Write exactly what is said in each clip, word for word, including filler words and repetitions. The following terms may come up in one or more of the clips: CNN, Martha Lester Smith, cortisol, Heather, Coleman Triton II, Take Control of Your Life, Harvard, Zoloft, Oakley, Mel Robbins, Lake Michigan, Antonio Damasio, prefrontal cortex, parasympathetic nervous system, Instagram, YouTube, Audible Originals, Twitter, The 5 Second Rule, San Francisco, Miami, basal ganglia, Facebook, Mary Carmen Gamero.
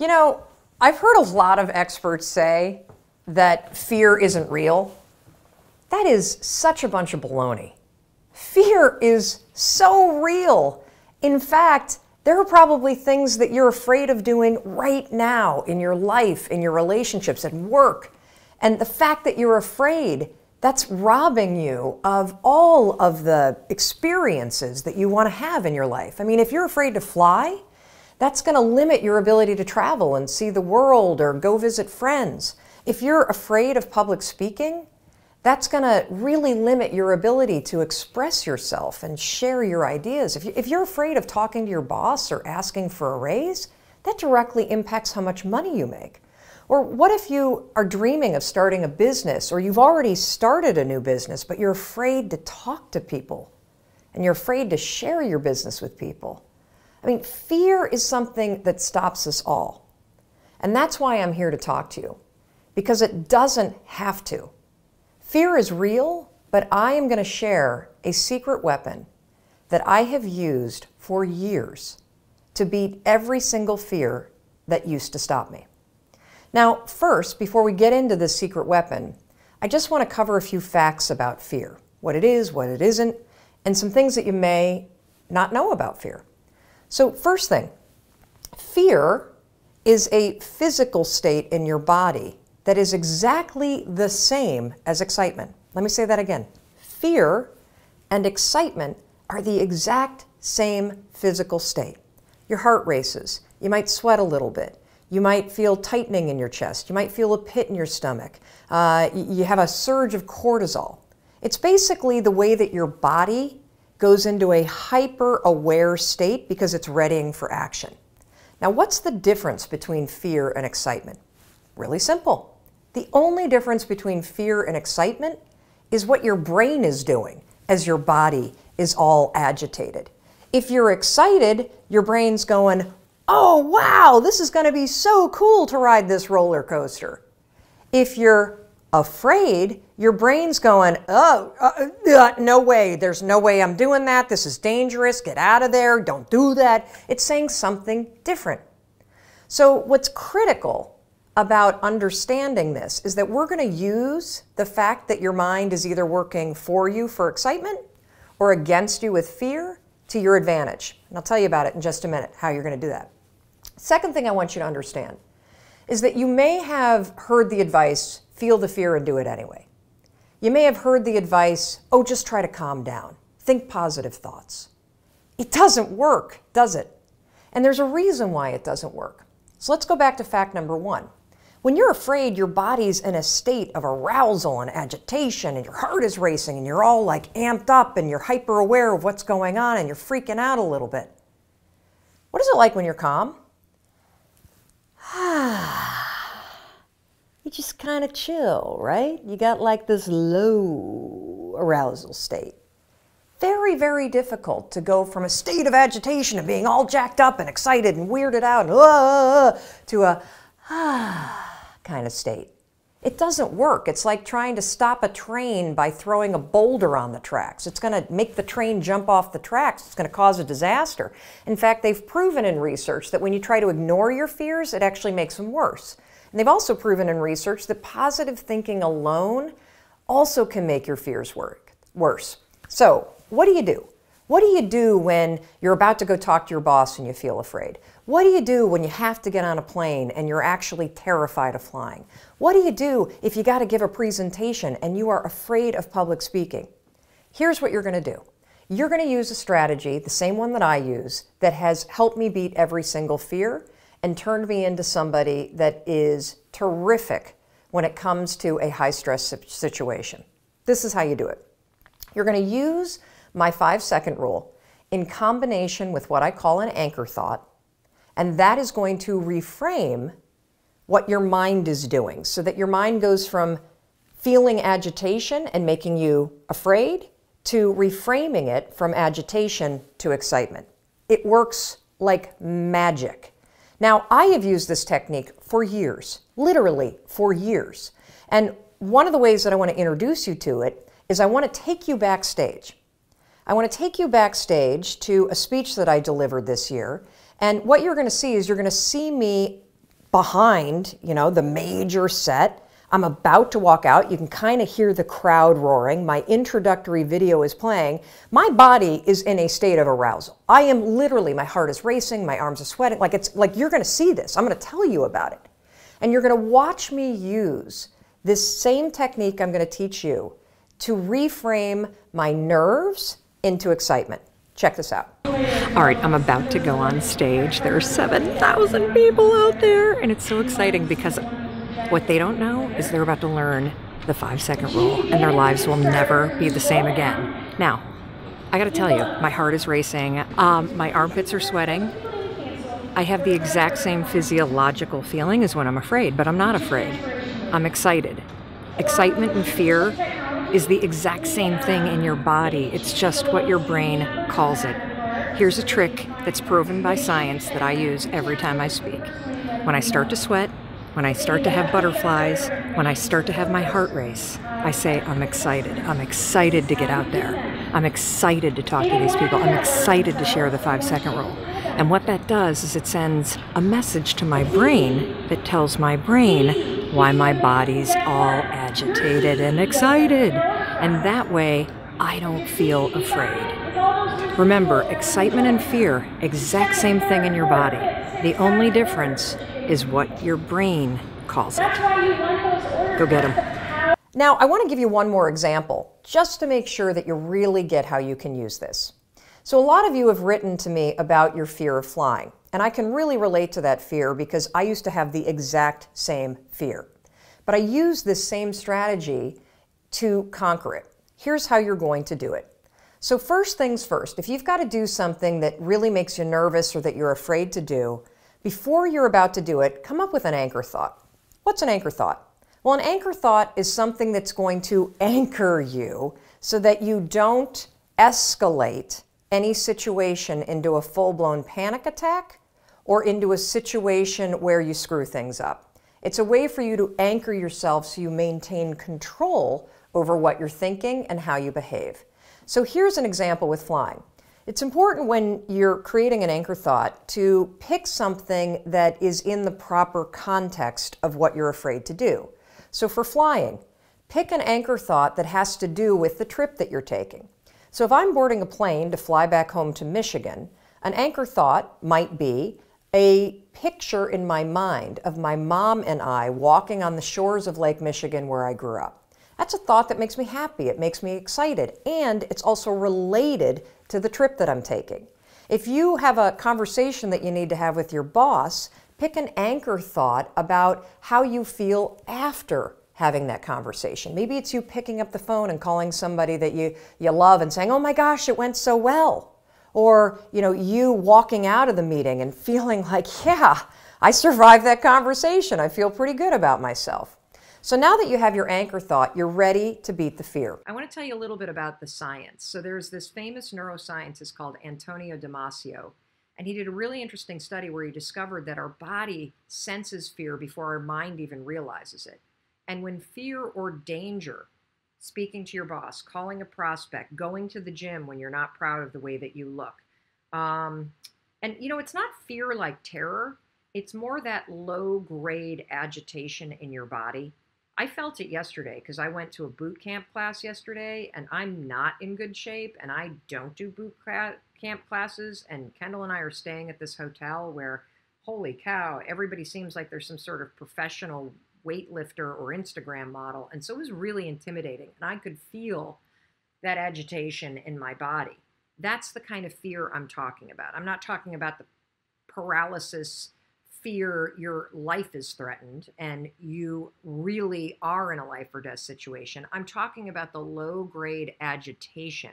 You know, I've heard a lot of experts say that fear isn't real. That is such a bunch of baloney. Fear is so real. In fact, there are probably things that you're afraid of doing right now in your life, in your relationships, at work. And the fact that you're afraid, that's robbing you of all of the experiences that you want to have in your life. I mean, if you're afraid to fly, that's going to limit your ability to travel and see the world or go visit friends. If you're afraid of public speaking, that's going to really limit your ability to express yourself and share your ideas. If you, if you're afraid of talking to your boss or asking for a raise, that directly impacts how much money you make. Or what if you are dreaming of starting a business, or you've already started a new business, but you're afraid to talk to people and you're afraid to share your business with people? I mean, fear is something that stops us all. And that's why I'm here to talk to you, because it doesn't have to. Fear is real, but I am going to share a secret weapon that I have used for years to beat every single fear that used to stop me. Now, first, before we get into this secret weapon, I just want to cover a few facts about fear, what it is, what it isn't, and some things that you may not know about fear. So first thing, fear is a physical state in your body that is exactly the same as excitement. Let me say that again. Fear and excitement are the exact same physical state. Your heart races. You might sweat a little bit. You might feel tightening in your chest. You might feel a pit in your stomach. Uh, you have a surge of cortisol. It's basically the way that your body goes into a hyper-aware state because it's readying for action. Now, what's the difference between fear and excitement? Really simple. The only difference between fear and excitement is what your brain is doing as your body is all agitated. If you're excited, your brain's going, oh wow, this is going to be so cool to ride this roller coaster. If you're afraid, your brain's going, oh, uh, uh, no way, there's no way I'm doing that, this is dangerous, get out of there, don't do that. It's saying something different. So what's critical about understanding this is that we're going to use the fact that your mind is either working for you for excitement or against you with fear to your advantage. And I'll tell you about it in just a minute, how you're going to do that. Second thing I want you to understand is that you may have heard the advice, feel the fear and do it anyway. You may have heard the advice, oh, just try to calm down, think positive thoughts. It doesn't work, does it? And there's a reason why it doesn't work. So let's go back to fact number one. When you're afraid, your body's in a state of arousal and agitation, and your heart is racing, and you're all like amped up, and you're hyper aware of what's going on, and you're freaking out a little bit. What is it like when you're calm? You just kind of chill, right? You got like this low arousal state. Very, very difficult to go from a state of agitation and being all jacked up and excited and weirded out and, uh, to a ah, kind of state. It doesn't work. It's like trying to stop a train by throwing a boulder on the tracks. It's going to make the train jump off the tracks. It's going to cause a disaster. In fact, they've proven in research that when you try to ignore your fears, it actually makes them worse. And they've also proven in research that positive thinking alone also can make your fears worse. So what do you do? What do you do when you're about to go talk to your boss and you feel afraid? What do you do when you have to get on a plane and you're actually terrified of flying? What do you do if you got to give a presentation and you are afraid of public speaking? Here's what you're going to do. You're going to use a strategy, the same one that I use, that has helped me beat every single fear and turned me into somebody that is terrific when it comes to a high-stress situation. This is how you do it. You're going to use my five second rule in combination with what I call an anchor thought, and that is going to reframe what your mind is doing so that your mind goes from feeling agitation and making you afraid to reframing it from agitation to excitement. It works like magic. Now, I have used this technique for years, literally for years, and one of the ways that I want to introduce you to it is I want to take you backstage. I want to take you backstage to a speech that I delivered this year, and what you're going to see is you're going to see me behind, you know, the major set. I'm about to walk out. You can kind of hear the crowd roaring. My introductory video is playing. My body is in a state of arousal. I am literally, my heart is racing, my arms are sweating. Like it's like you're going to see this. I'm going to tell you about it. And you're going to watch me use this same technique I'm going to teach you to reframe my nerves into excitement. Check this out. All right, I'm about to go on stage. There are seven thousand people out there, and it's so exciting because what they don't know is they're about to learn the five second rule, and their lives will never be the same again. Now, I gotta tell you, my heart is racing, um, my armpits are sweating. I have the exact same physiological feeling as when I'm afraid, but I'm not afraid. I'm excited. Excitement and fear is the exact same thing in your body. It's just what your brain calls it. Here's a trick that's proven by science that I use every time I speak. When I start to sweat, when I start to have butterflies, when I start to have my heart race, I say, I'm excited. I'm excited to get out there. I'm excited to talk to these people. I'm excited to share the five second rule. And what that does is it sends a message to my brain that tells my brain why my body's all agitated and excited. And that way, I don't feel afraid. Remember, excitement and fear, exact same thing in your body. The only difference is what your brain calls it. Go get them. Now, I want to give you one more example, just to make sure that you really get how you can use this. So a lot of you have written to me about your fear of flying, and I can really relate to that fear because I used to have the exact same fear. But I use this same strategy to conquer it. Here's how you're going to do it. So first things first, if you've got to do something that really makes you nervous or that you're afraid to do, before you're about to do it, come up with an anchor thought. What's an anchor thought? Well, an anchor thought is something that's going to anchor you so that you don't escalate any situation into a full-blown panic attack or into a situation where you screw things up. It's a way for you to anchor yourself so you maintain control over what you're thinking and how you behave. So here's an example with flying. It's important when you're creating an anchor thought to pick something that is in the proper context of what you're afraid to do. So for flying, pick an anchor thought that has to do with the trip that you're taking. So if I'm boarding a plane to fly back home to Michigan, an anchor thought might be a picture in my mind of my mom and I walking on the shores of Lake Michigan where I grew up. That's a thought that makes me happy, it makes me excited, and it's also related to the trip that I'm taking. If you have a conversation that you need to have with your boss, pick an anchor thought about how you feel after having that conversation. Maybe it's you picking up the phone and calling somebody that you, you love and saying, oh my gosh, it went so well. Or, you know, you walking out of the meeting and feeling like, yeah, I survived that conversation. I feel pretty good about myself. So now that you have your anchor thought, you're ready to beat the fear. I want to tell you a little bit about the science. So there's this famous neuroscientist called Antonio Damasio, and he did a really interesting study where he discovered that our body senses fear before our mind even realizes it. And when fear or danger, speaking to your boss, calling a prospect, going to the gym when you're not proud of the way that you look, um, and you know, it's not fear like terror, it's more that low-grade agitation in your body. I felt it yesterday because I went to a boot camp class yesterday, and I'm not in good shape, and I don't do boot camp classes, and Kendall and I are staying at this hotel where, holy cow, everybody seems like there's some sort of professional weightlifter or Instagram model, and so it was really intimidating, and I could feel that agitation in my body. That's the kind of fear I'm talking about. I'm not talking about the paralysis fear your life is threatened and you really are in a life or death situation. I'm talking about the low-grade agitation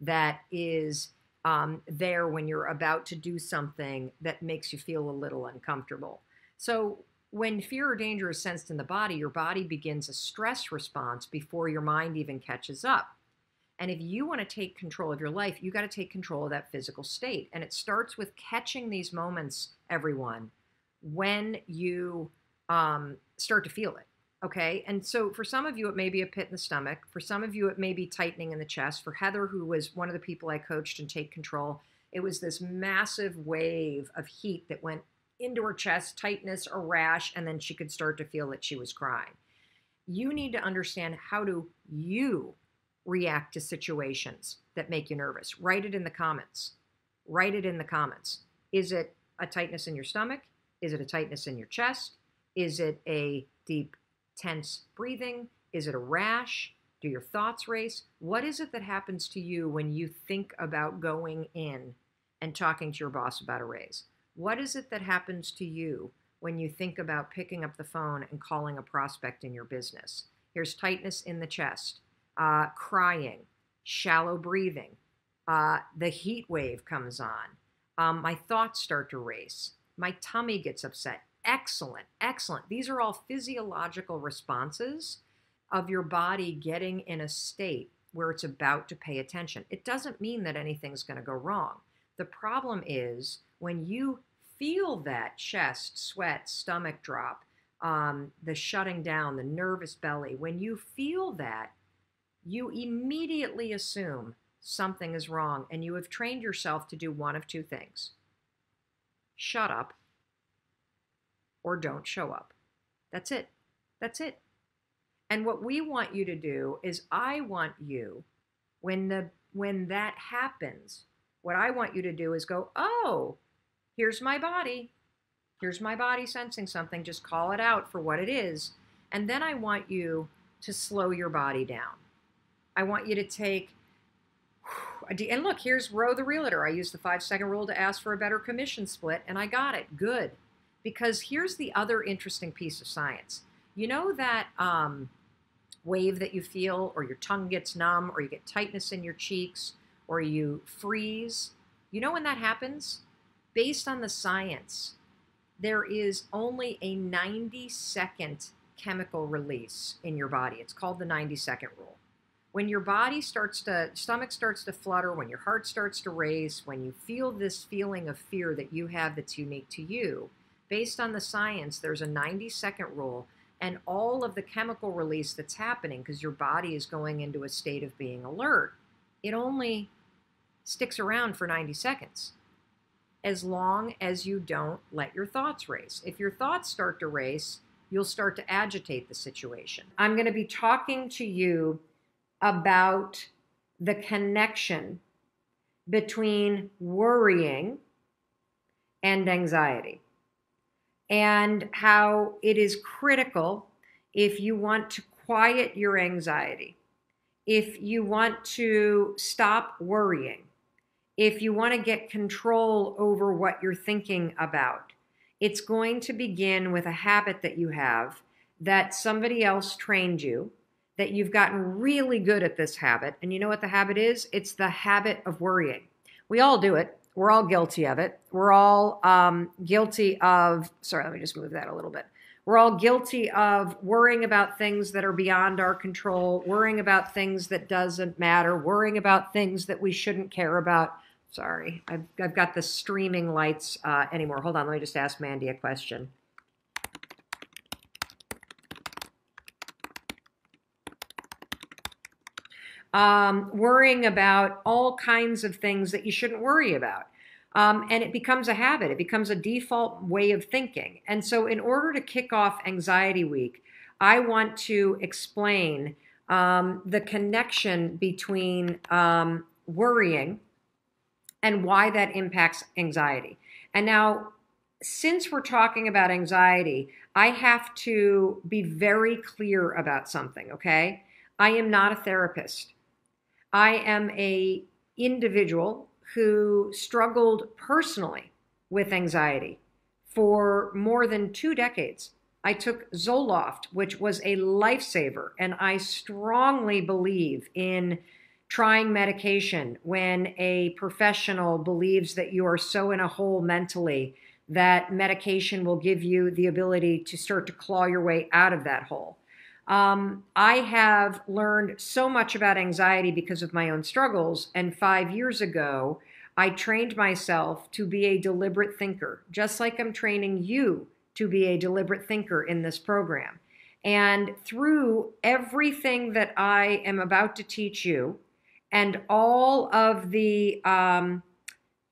that is um, there when you're about to do something that makes you feel a little uncomfortable. So when fear or danger is sensed in the body, your body begins a stress response before your mind even catches up. And if you want to take control of your life, you got to take control of that physical state. And it starts with catching these moments, everyone, when you um, start to feel it, okay? And so for some of you, it may be a pit in the stomach. For some of you, it may be tightening in the chest. For Heather, who was one of the people I coached in Take Control, it was this massive wave of heat that went into her chest, tightness or rash, and then she could start to feel that she was crying. You need to understand, how do you react to situations that make you nervous? Write it in the comments. Write it in the comments. Is it a tightness in your stomach? Is it a tightness in your chest? Is it a deep, tense breathing? Is it a rash? Do your thoughts race? What is it that happens to you when you think about going in and talking to your boss about a raise? What is it that happens to you when you think about picking up the phone and calling a prospect in your business? Here's tightness in the chest, uh, crying, shallow breathing. Uh, the heat wave comes on. Um, my thoughts start to race. My tummy gets upset. Excellent, excellent. These are all physiological responses of your body getting in a state where it's about to pay attention. It doesn't mean that anything's going to go wrong. The problem is when you feel that chest, sweat, stomach drop, um, the shutting down, the nervous belly, when you feel that, you immediately assume something is wrong, and you have trained yourself to do one of two things. Shut up or don't show up. That's it. That's it. And what we want you to do is, I want you, when the when that happens, what I want you to do is go, oh, here's my body. Here's my body sensing something. Just call it out for what it is. And then I want you to slow your body down. I want you to take, and look, here's Roe the Realtor. I used the five second rule to ask for a better commission split, and I got it. Good. Because here's the other interesting piece of science. You know that um, wave that you feel, or your tongue gets numb, or you get tightness in your cheeks, or you freeze? You know when that happens? Based on the science, there is only a ninety second chemical release in your body. It's called the ninety second rule. When your body starts to, stomach starts to flutter, when your heart starts to race, when you feel this feeling of fear that you have that's unique to you, based on the science, there's a ninety second rule. And all of the chemical release that's happening, because your body is going into a state of being alert, it only sticks around for ninety seconds, as long as you don't let your thoughts race. If your thoughts start to race, you'll start to agitate the situation. I'm going to be talking to you about the connection between worrying and anxiety, and how it is critical if you want to quiet your anxiety, if you want to stop worrying, if you want to get control over what you're thinking about. It's going to begin with a habit that you have, that somebody else trained you, that you've gotten really good at this habit. And you know what the habit is? It's the habit of worrying. We all do it. We're all guilty of it. We're all um, guilty of, sorry, let me just move that a little bit. We're all guilty of worrying about things that are beyond our control, worrying about things that doesn't matter, worrying about things that we shouldn't care about. Sorry, I've, I've got the streaming lights uh, anymore. Hold on, let me just ask Mandy a question. Um, worrying about all kinds of things that you shouldn't worry about. Um, and it becomes a habit. It becomes a default way of thinking. And so in order to kick off Anxiety Week, I want to explain um, the connection between um, worrying and why that impacts anxiety. And now, since we're talking about anxiety, I have to be very clear about something, okay? I am not a therapist. I am an individual who struggled personally with anxiety for more than two decades. I took Zoloft, which was a lifesaver, and I strongly believe in trying medication when a professional believes that you are so in a hole mentally that medication will give you the ability to start to claw your way out of that hole. Um, I have learned so much about anxiety because of my own struggles. And five years ago, I trained myself to be a deliberate thinker, just like I'm training you to be a deliberate thinker in this program. And through everything that I am about to teach you, and all of the, um,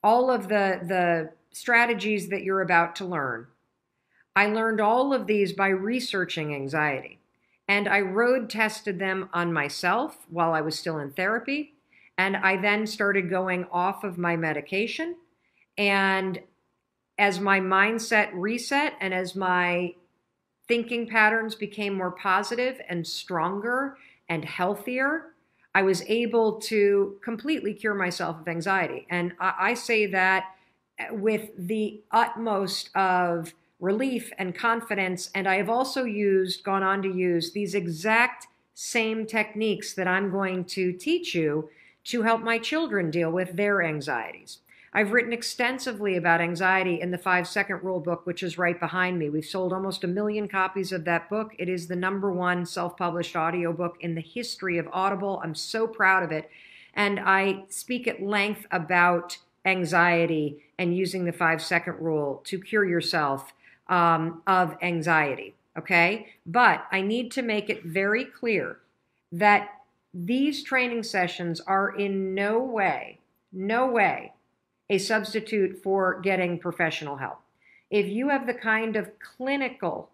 all of the, the strategies that you're about to learn. I learned all of these by researching anxiety, and I road tested them on myself while I was still in therapy, and I then started going off of my medication, and as my mindset reset and as my thinking patterns became more positive and stronger and healthier, I was able to completely cure myself of anxiety. And I say that with the utmost of relief and confidence. And I have also used, gone on to use these exact same techniques that I'm going to teach you to help my children deal with their anxieties. I've written extensively about anxiety in the five Second Rule book, which is right behind me. We've sold almost a million copies of that book. It is the number one self-published audiobook in the history of Audible. I'm so proud of it. And I speak at length about anxiety and using the five Second Rule to cure yourself um, of anxiety, okay? But I need to make it very clear that these training sessions are in no way, no way, a substitute for getting professional help. If you have the kind of clinical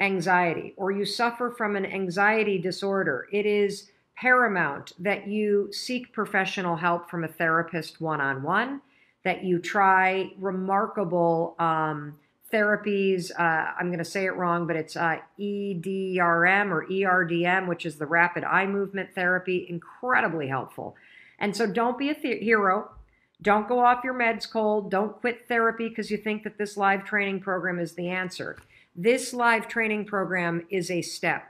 anxiety or you suffer from an anxiety disorder, it is paramount that you seek professional help from a therapist one-on-one, that you try remarkable um, therapies. Uh, I'm going to say it wrong, but it's uh, E D R M or E R D M, which is the rapid eye movement therapy, incredibly helpful. And so don't be a hero. Don't go off your meds cold. Don't quit therapy because you think that this live training program is the answer. This live training program is a step.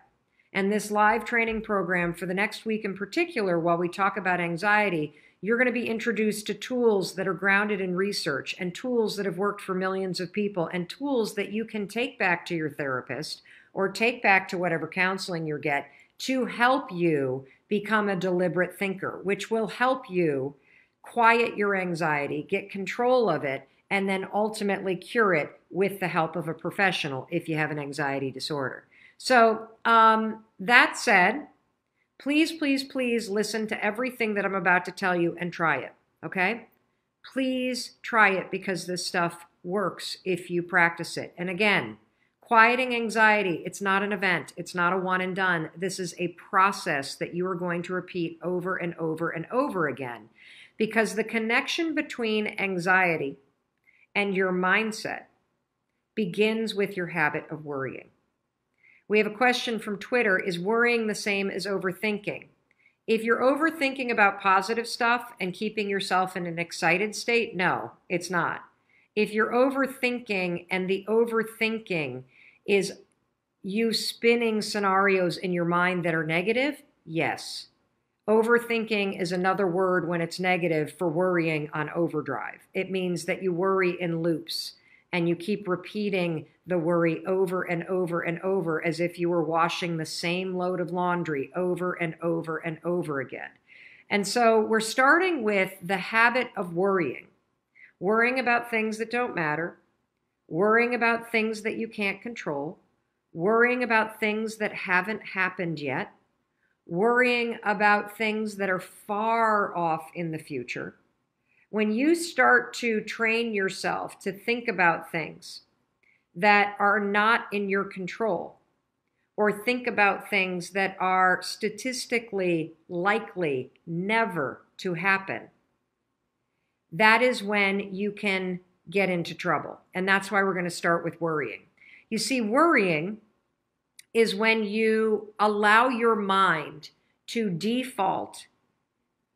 And this live training program for the next week in particular, while we talk about anxiety, you're going to be introduced to tools that are grounded in research and tools that have worked for millions of people and tools that you can take back to your therapist or take back to whatever counseling you get to help you become a deliberate thinker, which will help you quiet your anxiety, get control of it, and then ultimately cure it with the help of a professional if you have an anxiety disorder. So um, that said, please, please, please listen to everything that I'm about to tell you and try it, okay? Please try it because this stuff works if you practice it. And again, quieting anxiety, it's not an event. It's not a one and done. This is a process that you are going to repeat over and over and over again. Because the connection between anxiety and your mindset begins with your habit of worrying. We have a question from Twitter, is worrying the same as overthinking? If you're overthinking about positive stuff and keeping yourself in an excited state, no, it's not. If you're overthinking and the overthinking is you spinning scenarios in your mind that are negative, yes. Overthinking is another word when it's negative for worrying on overdrive. It means that you worry in loops and you keep repeating the worry over and over and over as if you were washing the same load of laundry over and over and over again. And so we're starting with the habit of worrying, worrying about things that don't matter, worrying about things that you can't control, worrying about things that haven't happened yet, worrying about things that are far off in the future. When you start to train yourself to think about things that are not in your control, or think about things that are statistically likely never to happen, that is when you can get into trouble. And that's why we're going to start with worrying. You see, worrying is when you allow your mind to default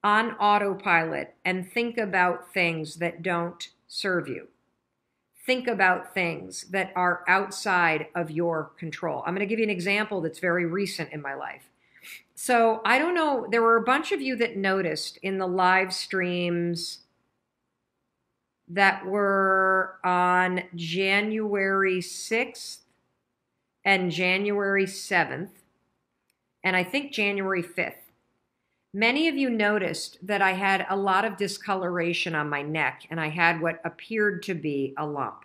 on autopilot and think about things that don't serve you. Think about things that are outside of your control. I'm going to give you an example that's very recent in my life. So I don't know, there were a bunch of you that noticed in the live streams that were on January sixth, and January seventh, and I think January fifth, many of you noticed that I had a lot of discoloration on my neck, and I had what appeared to be a lump.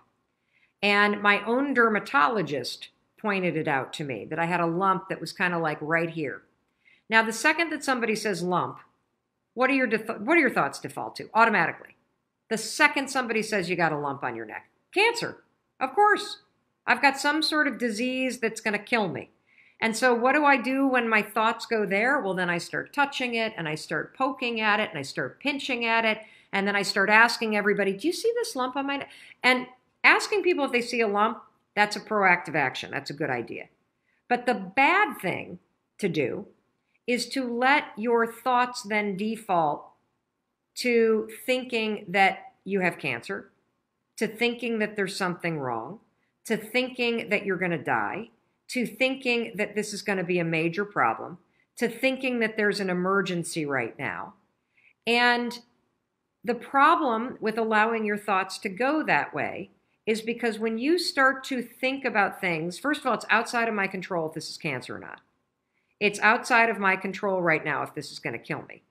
And my own dermatologist pointed it out to me, that I had a lump that was kind of like right here. Now, the second that somebody says lump, what are your, what are your thoughts default to automatically? The second somebody says you got a lump on your neck, cancer, of course. I've got some sort of disease that's going to kill me. And so what do I do when my thoughts go there? Well, then I start touching it, and I start poking at it, and I start pinching at it. And then I start asking everybody, do you see this lump on my neck? And asking people if they see a lump, that's a proactive action. That's a good idea. But the bad thing to do is to let your thoughts then default to thinking that you have cancer, to thinking that there's something wrong, to thinking that you're going to die, to thinking that this is going to be a major problem, to thinking that there's an emergency right now. And the problem with allowing your thoughts to go that way is because when you start to think about things, first of all, it's outside of my control if this is cancer or not. It's outside of my control right now if this is going to kill me.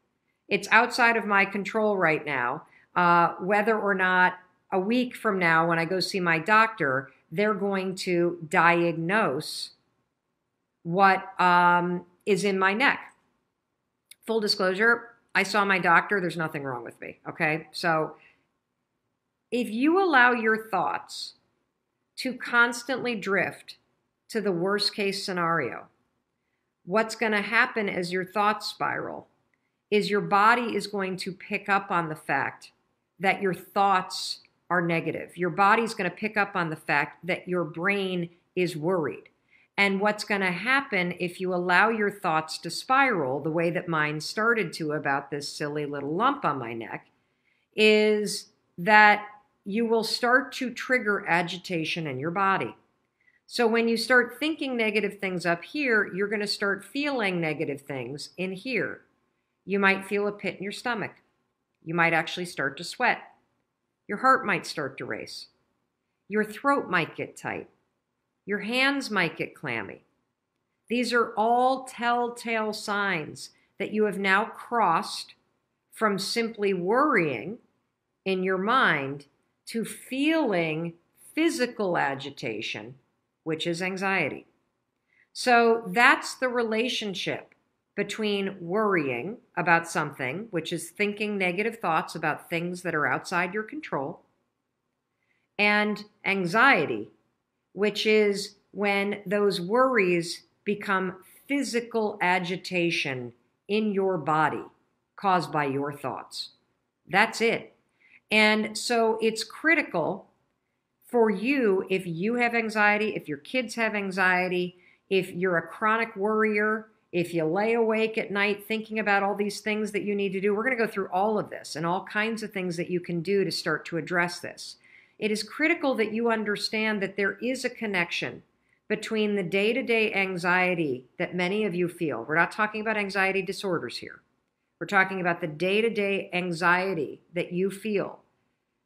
It's outside of my control right now uh, whether or not a week from now when I go see my doctor, they're going to diagnose what um, is in my neck. Full disclosure, I saw my doctor. There's nothing wrong with me, okay? So if you allow your thoughts to constantly drift to the worst case scenario, what's going to happen as your thoughts spiral is your body is going to pick up on the fact that your thoughts are negative. Your body's going to pick up on the fact that your brain is worried. And what's going to happen if you allow your thoughts to spiral the way that mine started to about this silly little lump on my neck is that you will start to trigger agitation in your body. So when you start thinking negative things up here, you're going to start feeling negative things in here. You might feel a pit in your stomach. You might actually start to sweat. Your heart might start to race. Your throat might get tight. Your hands might get clammy. These are all telltale signs that you have now crossed from simply worrying in your mind to feeling physical agitation, which is anxiety. So that's the relationship between worrying about something, which is thinking negative thoughts about things that are outside your control, and anxiety, which is when those worries become physical agitation in your body caused by your thoughts. That's it. And so it's critical for you if you have anxiety, if your kids have anxiety, if you're a chronic worrier, if you lay awake at night thinking about all these things that you need to do. We're going to go through all of this and all kinds of things that you can do to start to address this. It is critical that you understand that there is a connection between the day-to-day anxiety that many of you feel. We're not talking about anxiety disorders here. We're talking about the day-to-day anxiety that you feel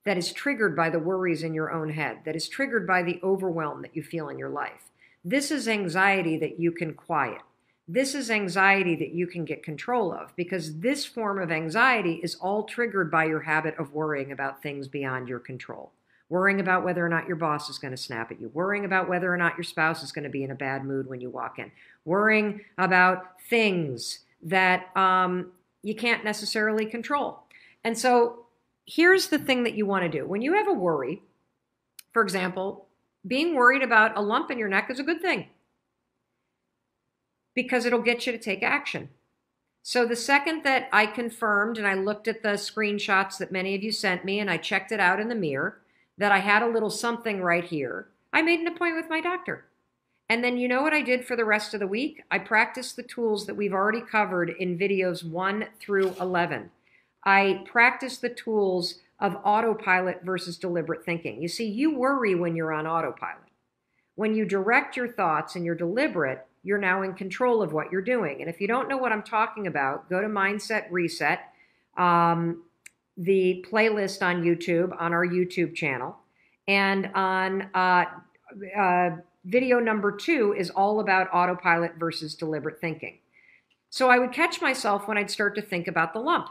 that is triggered by the worries in your own head, that is triggered by the overwhelm that you feel in your life. This is anxiety that you can quiet. This is anxiety that you can get control of, because this form of anxiety is all triggered by your habit of worrying about things beyond your control, worrying about whether or not your boss is going to snap at you, worrying about whether or not your spouse is going to be in a bad mood when you walk in, worrying about things that um, you can't necessarily control. And so here's the thing that you want to do. When you have a worry, for example, being worried about a lump in your neck is a good thing, because it'll get you to take action. So the second that I confirmed and I looked at the screenshots that many of you sent me and I checked it out in the mirror that I had a little something right here, I made an appointment with my doctor. And then you know what I did for the rest of the week? I practiced the tools that we've already covered in videos one through eleven. I practiced the tools of autopilot versus deliberate thinking. You see, you worry when you're on autopilot. When you direct your thoughts and you're deliberate, you're now in control of what you're doing. And if you don't know what I'm talking about, go to Mindset Reset, um, the playlist on YouTube, on our YouTube channel. And on uh, uh, video number two is all about autopilot versus deliberate thinking. So I would catch myself when I'd start to think about the lump.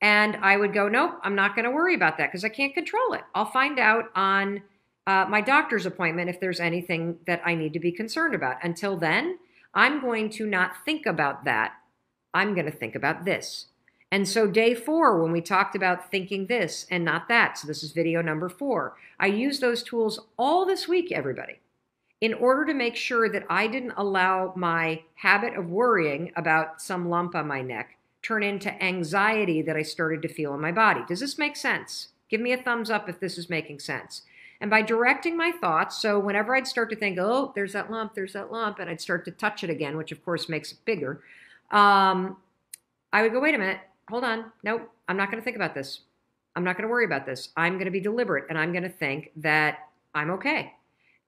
And I would go, nope, I'm not going to worry about that because I can't control it. I'll find out on Uh, my doctor's appointment if there's anything that I need to be concerned about. Until then, I'm going to not think about that. I'm going to think about this. And so day four, when we talked about thinking this and not that, so this is video number four, I used those tools all this week, everybody, in order to make sure that I didn't allow my habit of worrying about some lump on my neck turn into anxiety that I started to feel in my body. Does this make sense? Give me a thumbs up if this is making sense. And by directing my thoughts, so whenever I'd start to think, oh, there's that lump, there's that lump, and I'd start to touch it again, which of course makes it bigger, um, I would go, wait a minute, hold on, nope, I'm not going to think about this. I'm not going to worry about this. I'm going to be deliberate, and I'm going to think that I'm okay.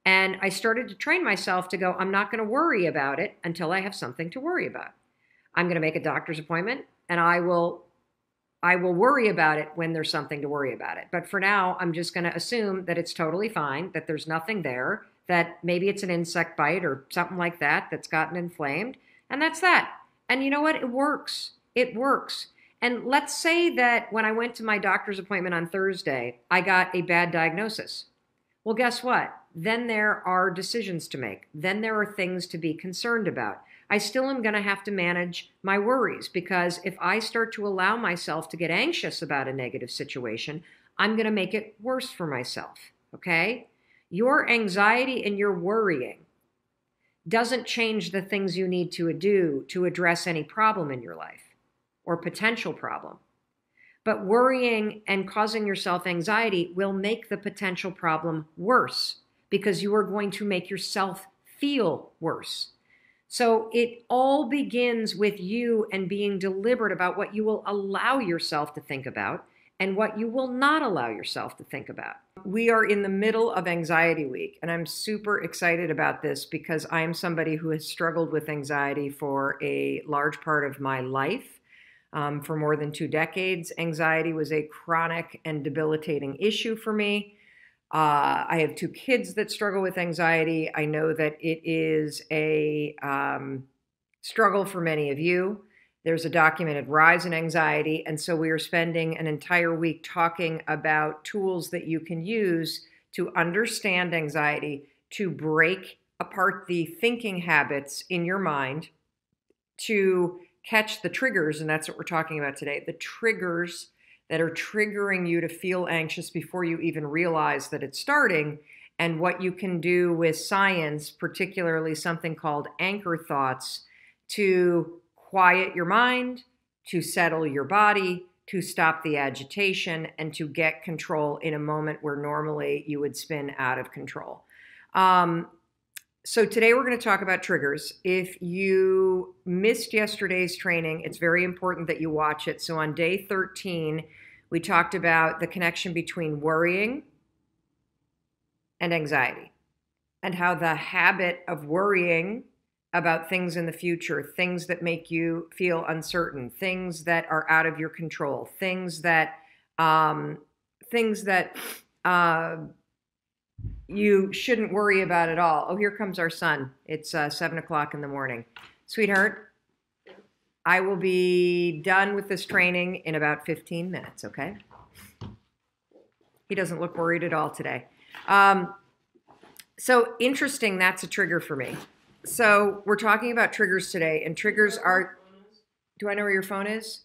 And I started to train myself to go, I'm not going to worry about it until I have something to worry about. I'm going to make a doctor's appointment, and I will I will worry about it when there's something to worry about it. But for now, I'm just going to assume that it's totally fine, that there's nothing there, that maybe it's an insect bite or something like that that's gotten inflamed, and that's that. And you know what? It works. It works. And let's say that when I went to my doctor's appointment on Thursday, I got a bad diagnosis. Well, guess what? Then there are decisions to make. Then there are things to be concerned about. I still am going to have to manage my worries, because if I start to allow myself to get anxious about a negative situation, I'm going to make it worse for myself, okay? Your anxiety and your worrying doesn't change the things you need to do to address any problem in your life or potential problem. But worrying and causing yourself anxiety will make the potential problem worse, because you are going to make yourself feel worse. So it all begins with you and being deliberate about what you will allow yourself to think about and what you will not allow yourself to think about. We are in the middle of anxiety week, and I'm super excited about this because I am somebody who has struggled with anxiety for a large part of my life. Um, for more than two decades, anxiety was a chronic and debilitating issue for me. Uh, I have two kids that struggle with anxiety. I know that it is a um, struggle for many of you. There's a documented rise in anxiety, and so we are spending an entire week talking about tools that you can use to understand anxiety, to break apart the thinking habits in your mind, to catch the triggers, and that's what we're talking about today, the triggers that are triggering you to feel anxious before you even realize that it's starting, and what you can do with science, particularly something called anchor thoughts, to quiet your mind, to settle your body, to stop the agitation, and to get control in a moment where normally you would spin out of control. Um, So today we're going to talk about triggers. If you missed yesterday's training, it's very important that you watch it. So on day thirteen, we talked about the connection between worrying and anxiety, and how the habit of worrying about things in the future, things that make you feel uncertain, things that are out of your control, things that, um, things that, uh, you shouldn't worry about it all. Oh, here comes our son. It's uh, seven o'clock in the morning. Sweetheart, I will be done with this training in about fifteen minutes, okay? He doesn't look worried at all today. Um, so interesting, that's a trigger for me. So we're talking about triggers today, and triggers are... Do I know where your phone is?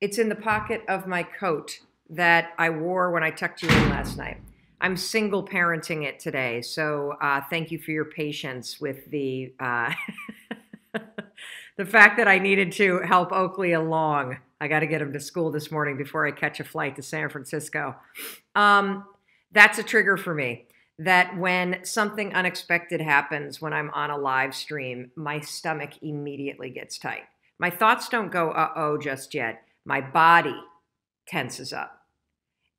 It's in the pocket of my coat that I wore when I tucked you in last night. I'm single parenting it today, so uh, thank you for your patience with the uh, the fact that I needed to help Oakley along. I got to get him to school this morning before I catch a flight to San Francisco. Um, that's a trigger for me, that when something unexpected happens when I'm on a live stream, my stomach immediately gets tight. My thoughts don't go, uh-oh, just yet. My body tenses up.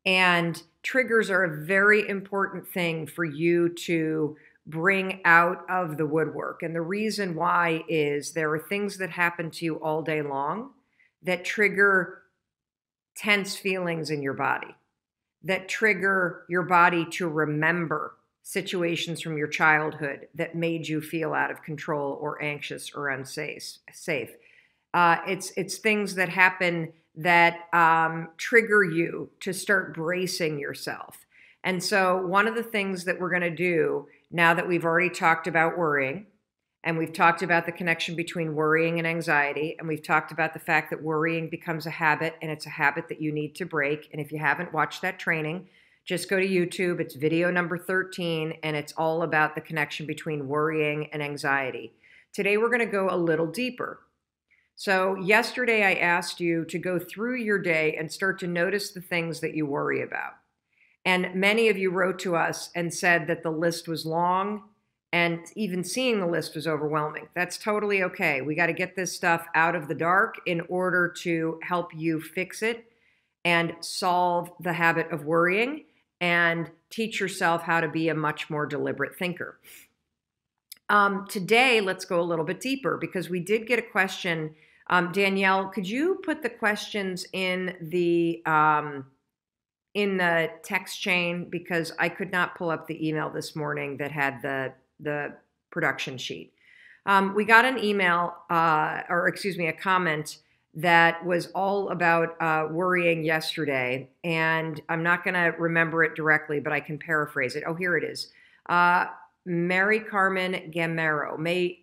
And triggers are a very important thing for you to bring out of the woodwork. And the reason why is there are things that happen to you all day long that trigger tense feelings in your body, that trigger your body to remember situations from your childhood that made you feel out of control or anxious or unsafe. Safe. Uh, it's, it's things that happen that um, trigger you to start bracing yourself. And so one of the things that we're going to do, now that we've already talked about worrying, And we've talked about the connection between worrying and anxiety. And we've talked about the fact that worrying becomes a habit, and it's a habit that you need to break. And if you haven't watched that training, just go to YouTube. It's video number thirteen, and it's all about the connection between worrying and anxiety. Today, we're going to go a little deeper. So yesterday, I asked you to go through your day and start to notice the things that you worry about. And many of you wrote to us and said that the list was long, and even seeing the list was overwhelming. That's totally okay. We got to get this stuff out of the dark in order to help you fix it and solve the habit of worrying and teach yourself how to be a much more deliberate thinker. Um, today, let's go a little bit deeper because we did get a question. Um, Danielle, could you put the questions in the um, in the text chain, because I could not pull up the email this morning that had the the production sheet. Um, we got an email, uh, or excuse me, a comment that was all about uh, worrying yesterday. And I'm not going to remember it directly, but I can paraphrase it. Oh, here it is. Uh, Mary Carmen Gamero. May,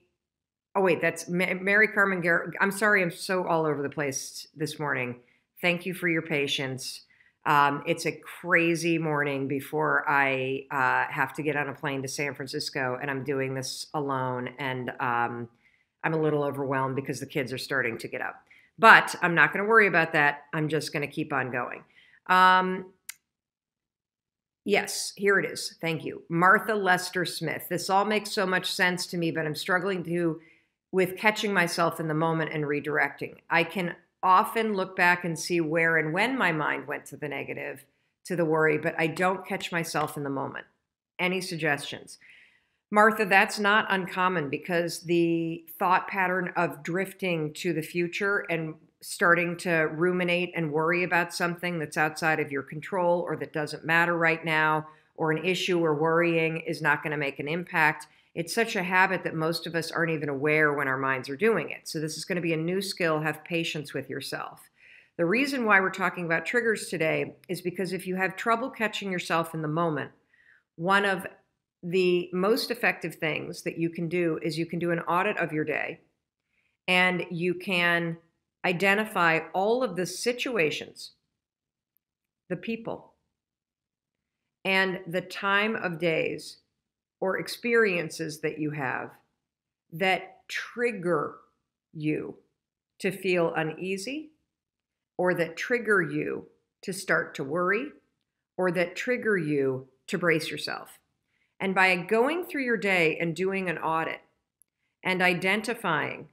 oh, wait, that's Ma Mary Carmen Gamero. I'm sorry, I'm so all over the place this morning. Thank you for your patience. Um, it's a crazy morning before I uh, have to get on a plane to San Francisco, and I'm doing this alone, and um, I'm a little overwhelmed because the kids are starting to get up. But I'm not going to worry about that. I'm just going to keep on going. Um, yes, here it is. Thank you. Martha Lester Smith. This all makes so much sense to me, but I'm struggling to with catching myself in the moment and redirecting. I can often look back and see where and when my mind went to the negative, to the worry, but I don't catch myself in the moment. Any suggestions? Martha, that's not uncommon because the thought pattern of drifting to the future and starting to ruminate and worry about something that's outside of your control or that doesn't matter right now, or an issue or worrying is not going to make an impact. It's such a habit that most of us aren't even aware when our minds are doing it. So this is going to be a new skill. Have patience with yourself. The reason why we're talking about triggers today is because if you have trouble catching yourself in the moment, one of the most effective things that you can do is you can do an audit of your day, and you can identify all of the situations, the people, and the time of days or experiences that you have that trigger you to feel uneasy, or that trigger you to start to worry, or that trigger you to brace yourself. And by going through your day and doing an audit and identifying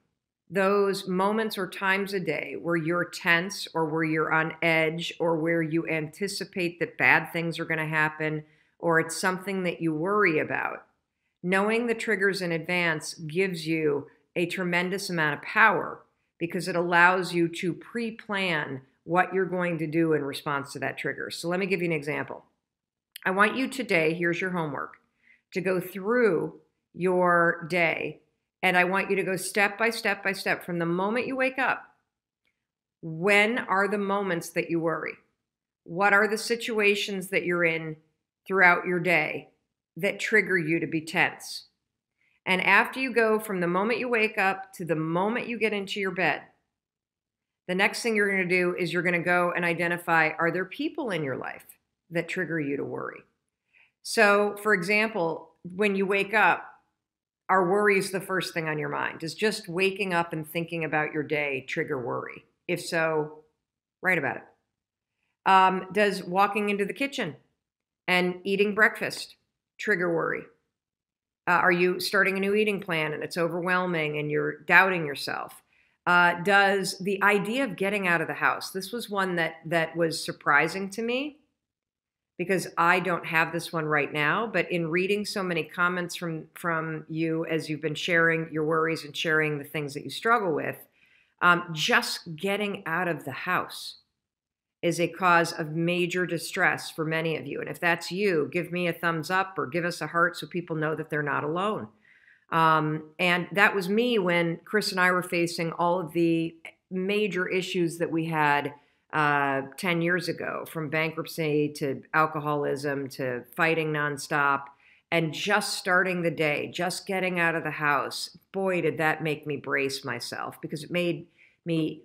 those moments or times a day where you're tense, or where you're on edge, or where you anticipate that bad things are going to happen, or it's something that you worry about, knowing the triggers in advance gives you a tremendous amount of power because it allows you to pre-plan what you're going to do in response to that trigger. So let me give you an example. I want you today, here's your homework, to go through your day, and I want you to go step by step by step from the moment you wake up. When are the moments that you worry? What are the situations that you're in throughout your day that trigger you to be tense? And after you go from the moment you wake up to the moment you get into your bed, the next thing you're going to do is you're going to go and identify, are there people in your life that trigger you to worry? So, for example, when you wake up, are worries the first thing on your mind? Does just waking up and thinking about your day trigger worry? If so, write about it. Um, does walking into the kitchen and eating breakfast trigger worry? Uh, are you starting a new eating plan and it's overwhelming and you're doubting yourself? Uh, does the idea of getting out of the house, this was one that, that was surprising to me because I don't have this one right now, but in reading so many comments from, from you as you've been sharing your worries and sharing the things that you struggle with, um, just getting out of the house is a cause of major distress for many of you. And if that's you, give me a thumbs up or give us a heart so people know that they're not alone. Um, and that was me when Chris and I were facing all of the major issues that we had uh, ten years ago, from bankruptcy to alcoholism to fighting nonstop. and just starting the day, just getting out of the house, boy, did that make me brace myself, because it made me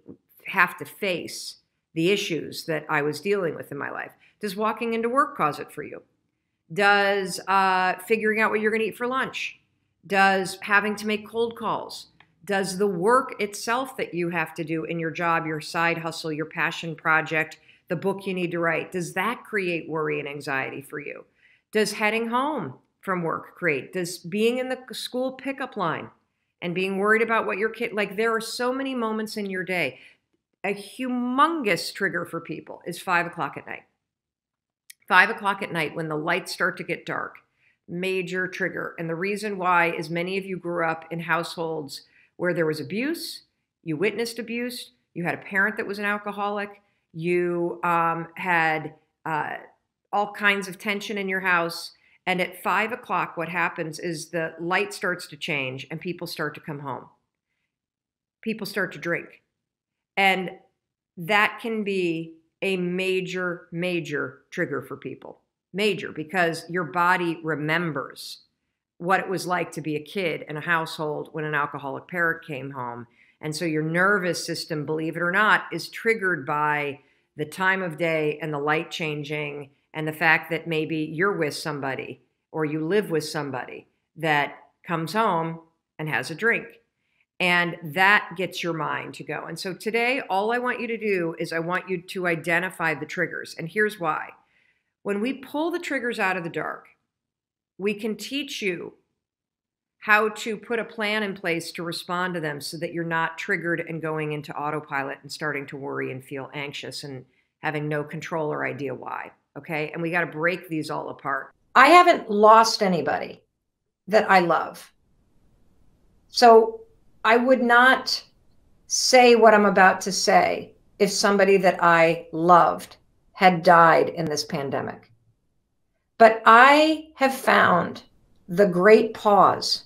have to face the issues that I was dealing with in my life. Does walking into work cause it for you? Does uh, figuring out what you're going to eat for lunch? Does having to make cold calls? Does the work itself that you have to do in your job, your side hustle, your passion project, the book you need to write, does that create worry and anxiety for you? Does heading home from work create? Does being in the school pickup line and being worried about what your kid, like there are so many moments in your day. A humongous trigger for people is five o'clock at night. Five o'clock at night when the lights start to get dark, major trigger. And the reason why is many of you grew up in households where there was abuse, you witnessed abuse, you had a parent that was an alcoholic, you um, had uh, all kinds of tension in your house. And at five o'clock, what happens is the light starts to change and people start to come home. People start to drink. And that can be a major, major trigger for people. Major, because your body remembers what it was like to be a kid in a household when an alcoholic parent came home. And so your nervous system, believe it or not, is triggered by the time of day and the light changing and the fact that maybe you're with somebody or you live with somebody that comes home and has a drink. And that gets your mind to go. And so today, all I want you to do is I want you to identify the triggers. And here's why. When we pull the triggers out of the dark, we can teach you how to put a plan in place to respond to them so that you're not triggered and going into autopilot and starting to worry and feel anxious and having no control or idea why. Okay? And we got to break these all apart. I haven't lost anybody that I love. So I would not say what I'm about to say if somebody that I loved had died in this pandemic. But I have found the great pause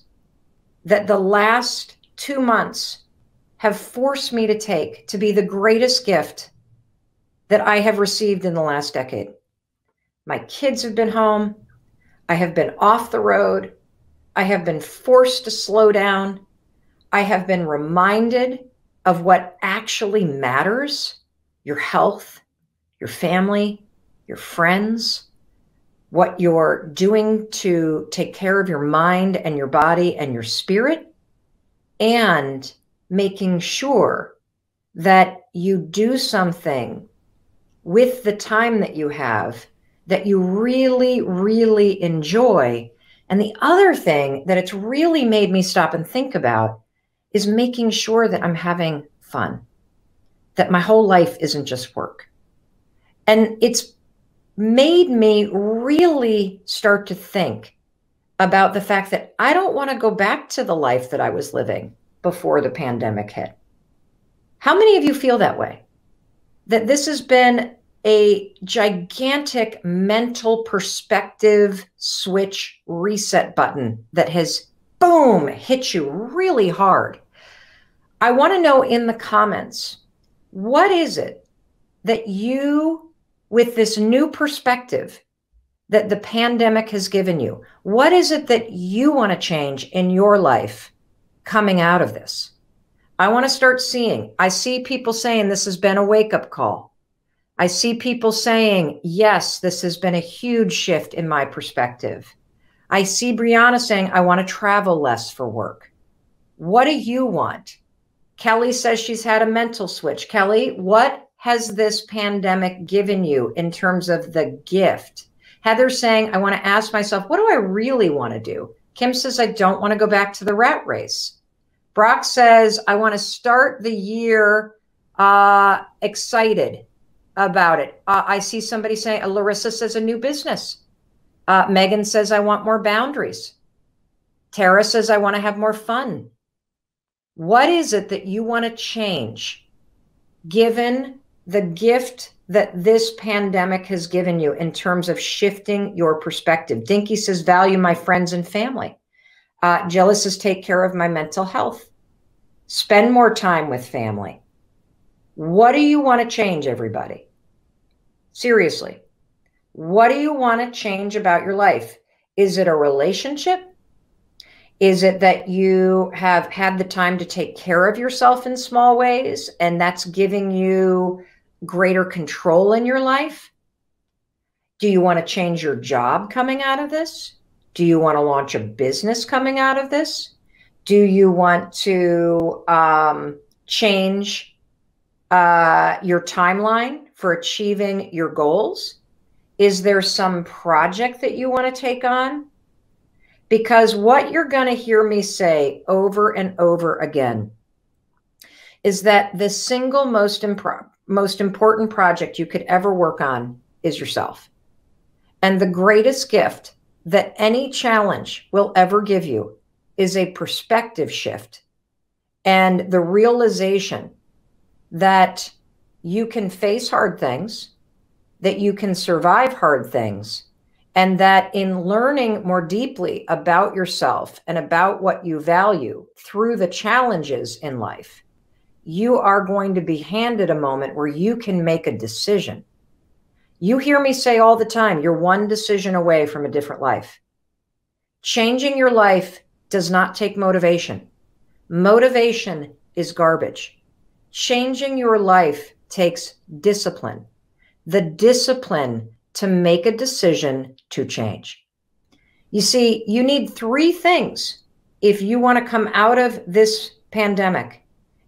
that the last two months have forced me to take to be the greatest gift that I have received in the last decade. My kids have been home. I have been off the road. I have been forced to slow down. I have been reminded of what actually matters, your health, your family, your friends, what you're doing to take care of your mind and your body and your spirit, and making sure that you do something with the time that you have that you really, really enjoy. And the other thing that it's really made me stop and think about is making sure that I'm having fun, that my whole life isn't just work. And it's made me really start to think about the fact that I don't want to go back to the life that I was living before the pandemic hit. How many of you feel that way? That this has been a gigantic mental perspective switch reset button that has, boom, hit you really hard. I want to know in the comments, what is it that you, with this new perspective that the pandemic has given you, what is it that you want to change in your life coming out of this? I want to start seeing, I see people saying this has been a wake-up call. I see people saying, yes, this has been a huge shift in my perspective. I see Brianna saying, I want to travel less for work. What do you want? Kelly says she's had a mental switch. Kelly, what has this pandemic given you in terms of the gift? Heather's saying, I want to ask myself, what do I really want to do? Kim says, I don't want to go back to the rat race. Brock says, I want to start the year uh, excited about it. Uh, I see somebody saying, uh, Larissa says, a new business. Uh, Megan says, I want more boundaries. Tara says, I want to have more fun. What is it that you want to change given the gift that this pandemic has given you in terms of shifting your perspective? Dinky says, value my friends and family. Uh, Jealous says, take care of my mental health. Spend more time with family. What do you want to change, everybody? Seriously. What do you want to change about your life? Is it a relationship? Is it that you have had the time to take care of yourself in small ways, and that's giving you greater control in your life? Do you want to change your job coming out of this? Do you want to launch a business coming out of this? Do you want to um, change uh, your timeline for achieving your goals? Is there some project that you want to take on? Because what you're going to hear me say over and over again is that the single most impro- most important project you could ever work on is yourself. And the greatest gift that any challenge will ever give you is a perspective shift and the realization that you can face hard things, that you can survive hard things, and that in learning more deeply about yourself and about what you value through the challenges in life, you are going to be handed a moment where you can make a decision. You hear me say all the time, you're one decision away from a different life. Changing your life does not take motivation. Motivation is garbage. Changing your life takes discipline. The discipline to make a decision to change. You see, you need three things if you want to come out of this pandemic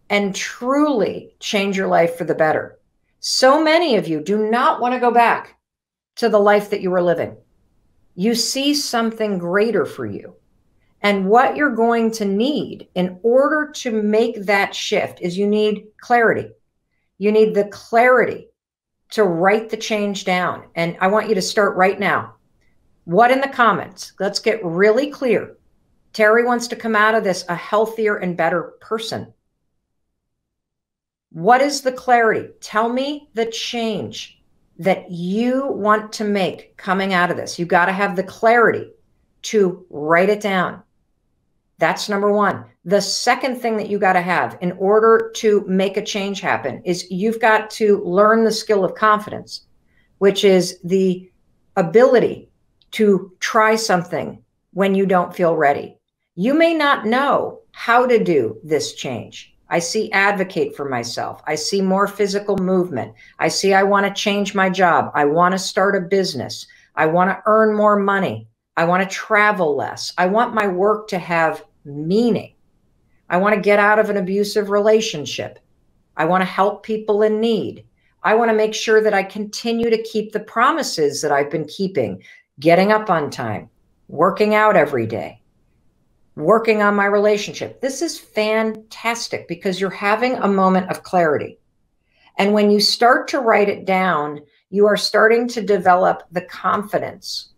and truly change your life for the better. So many of you do not want to go back to the life that you were living. You see something greater for you. And what you're going to need in order to make that shift is you need clarity. You need the clarity to write the change down. And I want you to start right now. What in the comments? Let's get really clear. Terry wants to come out of this a healthier and better person. What is the clarity? Tell me the change that you want to make coming out of this. You got to have the clarity to write it down. That's number one. The second thing that you got to have in order to make a change happen is you've got to learn the skill of confidence, which is the ability to try something when you don't feel ready. You may not know how to do this change. I see advocate for myself. I see more physical movement. I see I want to change my job. I want to start a business. I want to earn more money. I want to travel less. I want my work to have meaning. I want to get out of an abusive relationship. I want to help people in need. I want to make sure that I continue to keep the promises that I've been keeping, getting up on time, working out every day, working on my relationship. This is fantastic because you're having a moment of clarity. And when you start to write it down, you are starting to develop the confidence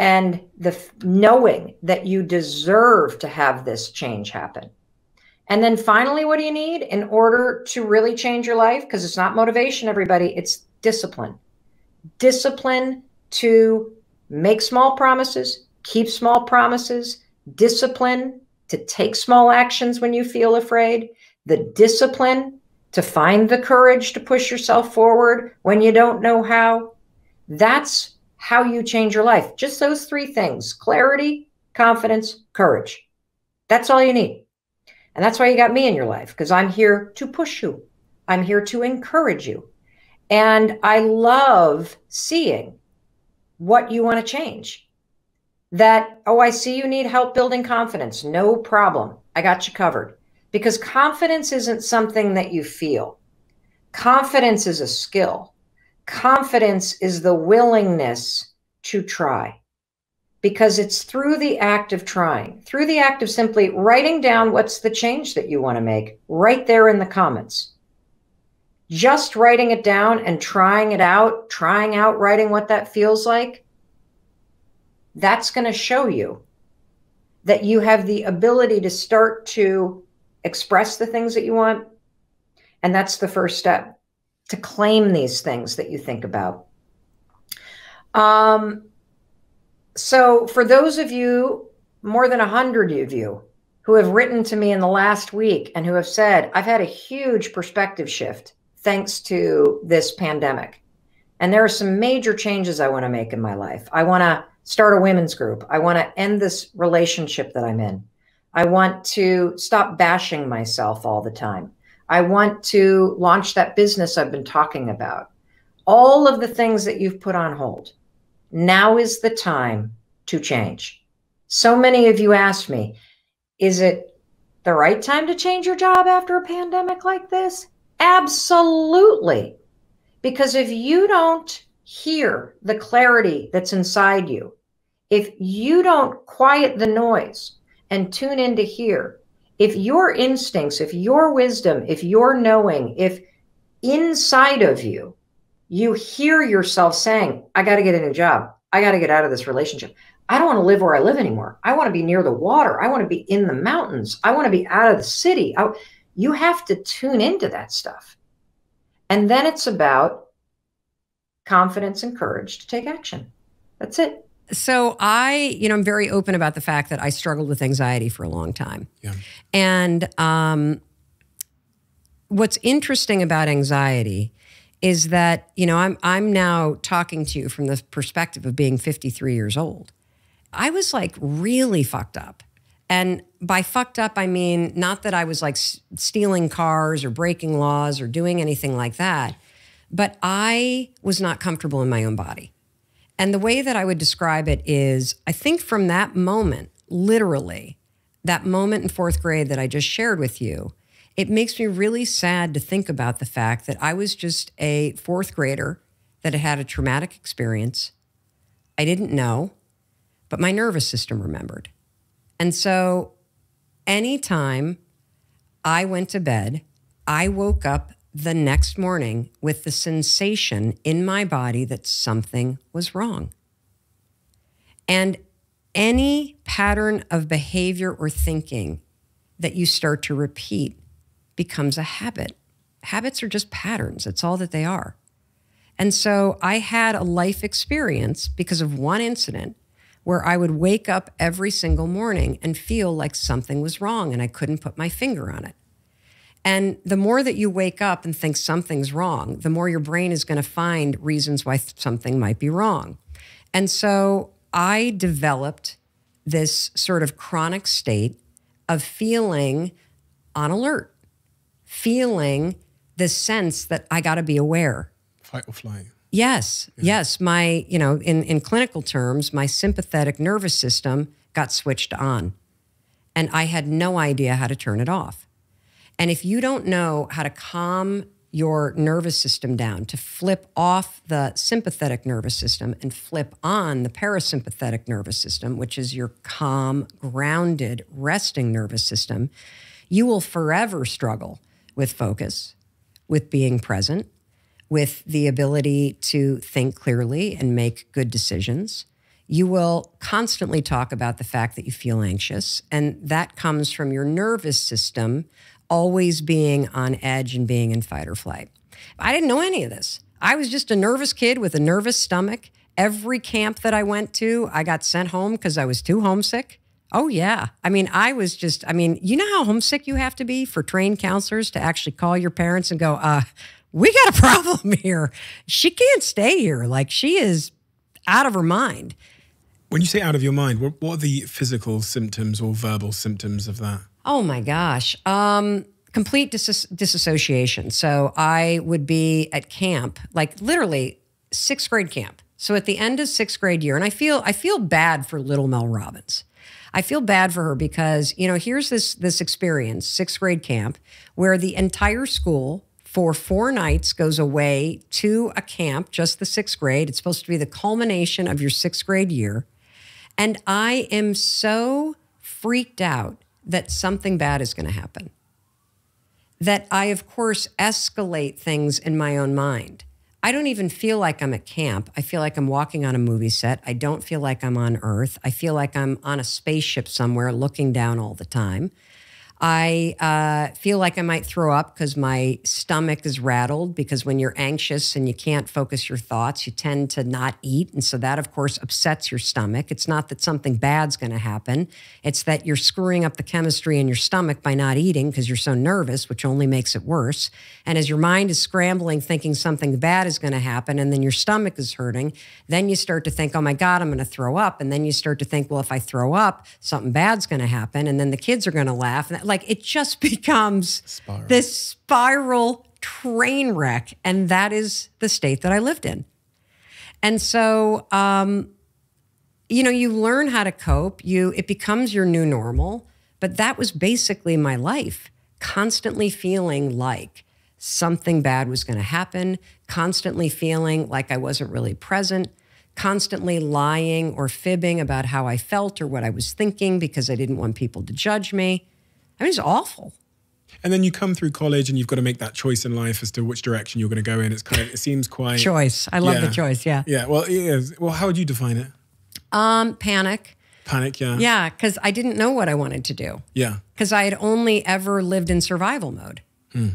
and the knowing that you deserve to have this change happen. And then finally, what do you need in order to really change your life? Because it's not motivation, everybody, it's discipline. Discipline to make small promises, keep small promises, discipline to take small actions when you feel afraid, the discipline to find the courage to push yourself forward when you don't know how. That's how you change your life. Just those three things: clarity, confidence, courage. That's all you need. And that's why you got me in your life, because I'm here to push you. I'm here to encourage you. And I love seeing what you want to change. That, oh, I see you need help building confidence. No problem. I got you covered. Because confidence isn't something that you feel. Confidence is a skill. Confidence is the willingness to try, because it's through the act of trying, through the act of simply writing down what's the change that you want to make right there in the comments. Just writing it down and trying it out, trying out, writing what that feels like. That's going to show you that you have the ability to start to express the things that you want. And that's the first step. To claim these things that you think about. Um, so for those of you, more than one hundred of you, who have written to me in the last week and who have said, I've had a huge perspective shift thanks to this pandemic. And there are some major changes I want to make in my life. I want to start a women's group. I want to end this relationship that I'm in. I want to stop bashing myself all the time. I want to launch that business I've been talking about. All of the things that you've put on hold. Now is the time to change. So many of you asked me, is it the right time to change your job after a pandemic like this? Absolutely. Because if you don't hear the clarity that's inside you, if you don't quiet the noise and tune in to hear, if your instincts, if your wisdom, if your knowing, if inside of you, you hear yourself saying, I got to get a new job. I got to get out of this relationship. I don't want to live where I live anymore. I want to be near the water. I want to be in the mountains. I want to be out of the city. I, you have to tune into that stuff. And then it's about confidence and courage to take action. That's it. So I, you know, I'm very open about the fact that I struggled with anxiety for a long time. Yeah. And um, what's interesting about anxiety is that, you know, I'm, I'm now talking to you from the perspective of being fifty-three years old. I was like really fucked up. And by fucked up, I mean, not that I was like s- stealing cars or breaking laws or doing anything like that, but I was not comfortable in my own body. And the way that I would describe it is, I think from that moment, literally, that moment in fourth grade that I just shared with you, it makes me really sad to think about the fact that I was just a fourth grader that had had a traumatic experience. I didn't know, but my nervous system remembered. And so anytime I went to bed, I woke up the next morning with the sensation in my body that something was wrong. And any pattern of behavior or thinking that you start to repeat becomes a habit. Habits are just patterns. That's all that they are. And so I had a life experience because of one incident where I would wake up every single morning and feel like something was wrong and I couldn't put my finger on it. And the more that you wake up and think something's wrong, the more your brain is going to find reasons why something might be wrong. And so I developed this sort of chronic state of feeling on alert, feeling this sense that I got to be aware. Fight or flight. Yes, yeah. yes. My, you know, in, in clinical terms, my sympathetic nervous system got switched on and I had no idea how to turn it off. And if you don't know how to calm your nervous system down, to flip off the sympathetic nervous system and flip on the parasympathetic nervous system, which is your calm, grounded, resting nervous system, you will forever struggle with focus, with being present, with the ability to think clearly and make good decisions. You will constantly talk about the fact that you feel anxious, and that comes from your nervous system always being on edge and being in fight or flight. I didn't know any of this. I was just a nervous kid with a nervous stomach. Every camp that I went to, I got sent home because I was too homesick. Oh yeah. I mean, I was just, I mean, you know how homesick you have to be for trained counselors to actually call your parents and go, uh, we got a problem here. She can't stay here. Like, she is out of her mind. When you say out of your mind, what are the physical symptoms or verbal symptoms of that? Oh my gosh. Um, complete dis disassociation. So I would be at camp, like literally sixth grade camp. So at the end of sixth grade year, and I feel, I feel bad for little Mel Robbins. I feel bad for her because, you know, here's this, this experience, sixth grade camp, where the entire school for four nights goes away to a camp, just the sixth grade. It's supposed to be the culmination of your sixth grade year. And I am so freaked out that something bad is going to happen. That I, of course, escalate things in my own mind. I don't even feel like I'm at camp. I feel like I'm walking on a movie set. I don't feel like I'm on Earth. I feel like I'm on a spaceship somewhere looking down all the time. I uh, feel like I might throw up because my stomach is rattled, because when you're anxious and you can't focus your thoughts, you tend to not eat. And so that, of course, upsets your stomach. It's not that something bad's going to happen. It's that you're screwing up the chemistry in your stomach by not eating because you're so nervous, which only makes it worse. And as your mind is scrambling, thinking something bad is going to happen, and then your stomach is hurting, then you start to think, oh my God, I'm going to throw up. And then you start to think, well, if I throw up, something bad's going to happen. And then the kids are going to laugh. And that, like, it just becomes spiral. This spiral train wreck. And that is the state that I lived in. And so, um, you know, you learn how to cope. You, it becomes your new normal. But that was basically my life, constantly feeling like something bad was going to happen, constantly feeling like I wasn't really present, constantly lying or fibbing about how I felt or what I was thinking because I didn't want people to judge me. I mean, it's awful. And then you come through college and you've got to make that choice in life as to which direction you're going to go in. It's kind of, it seems quite... Choice. I love yeah. the choice, yeah. Yeah, well, yeah. Well, how would you define it? Um, panic. Panic, yeah. Yeah, because I didn't know what I wanted to do. Yeah. Because I had only ever lived in survival mode. Hmm.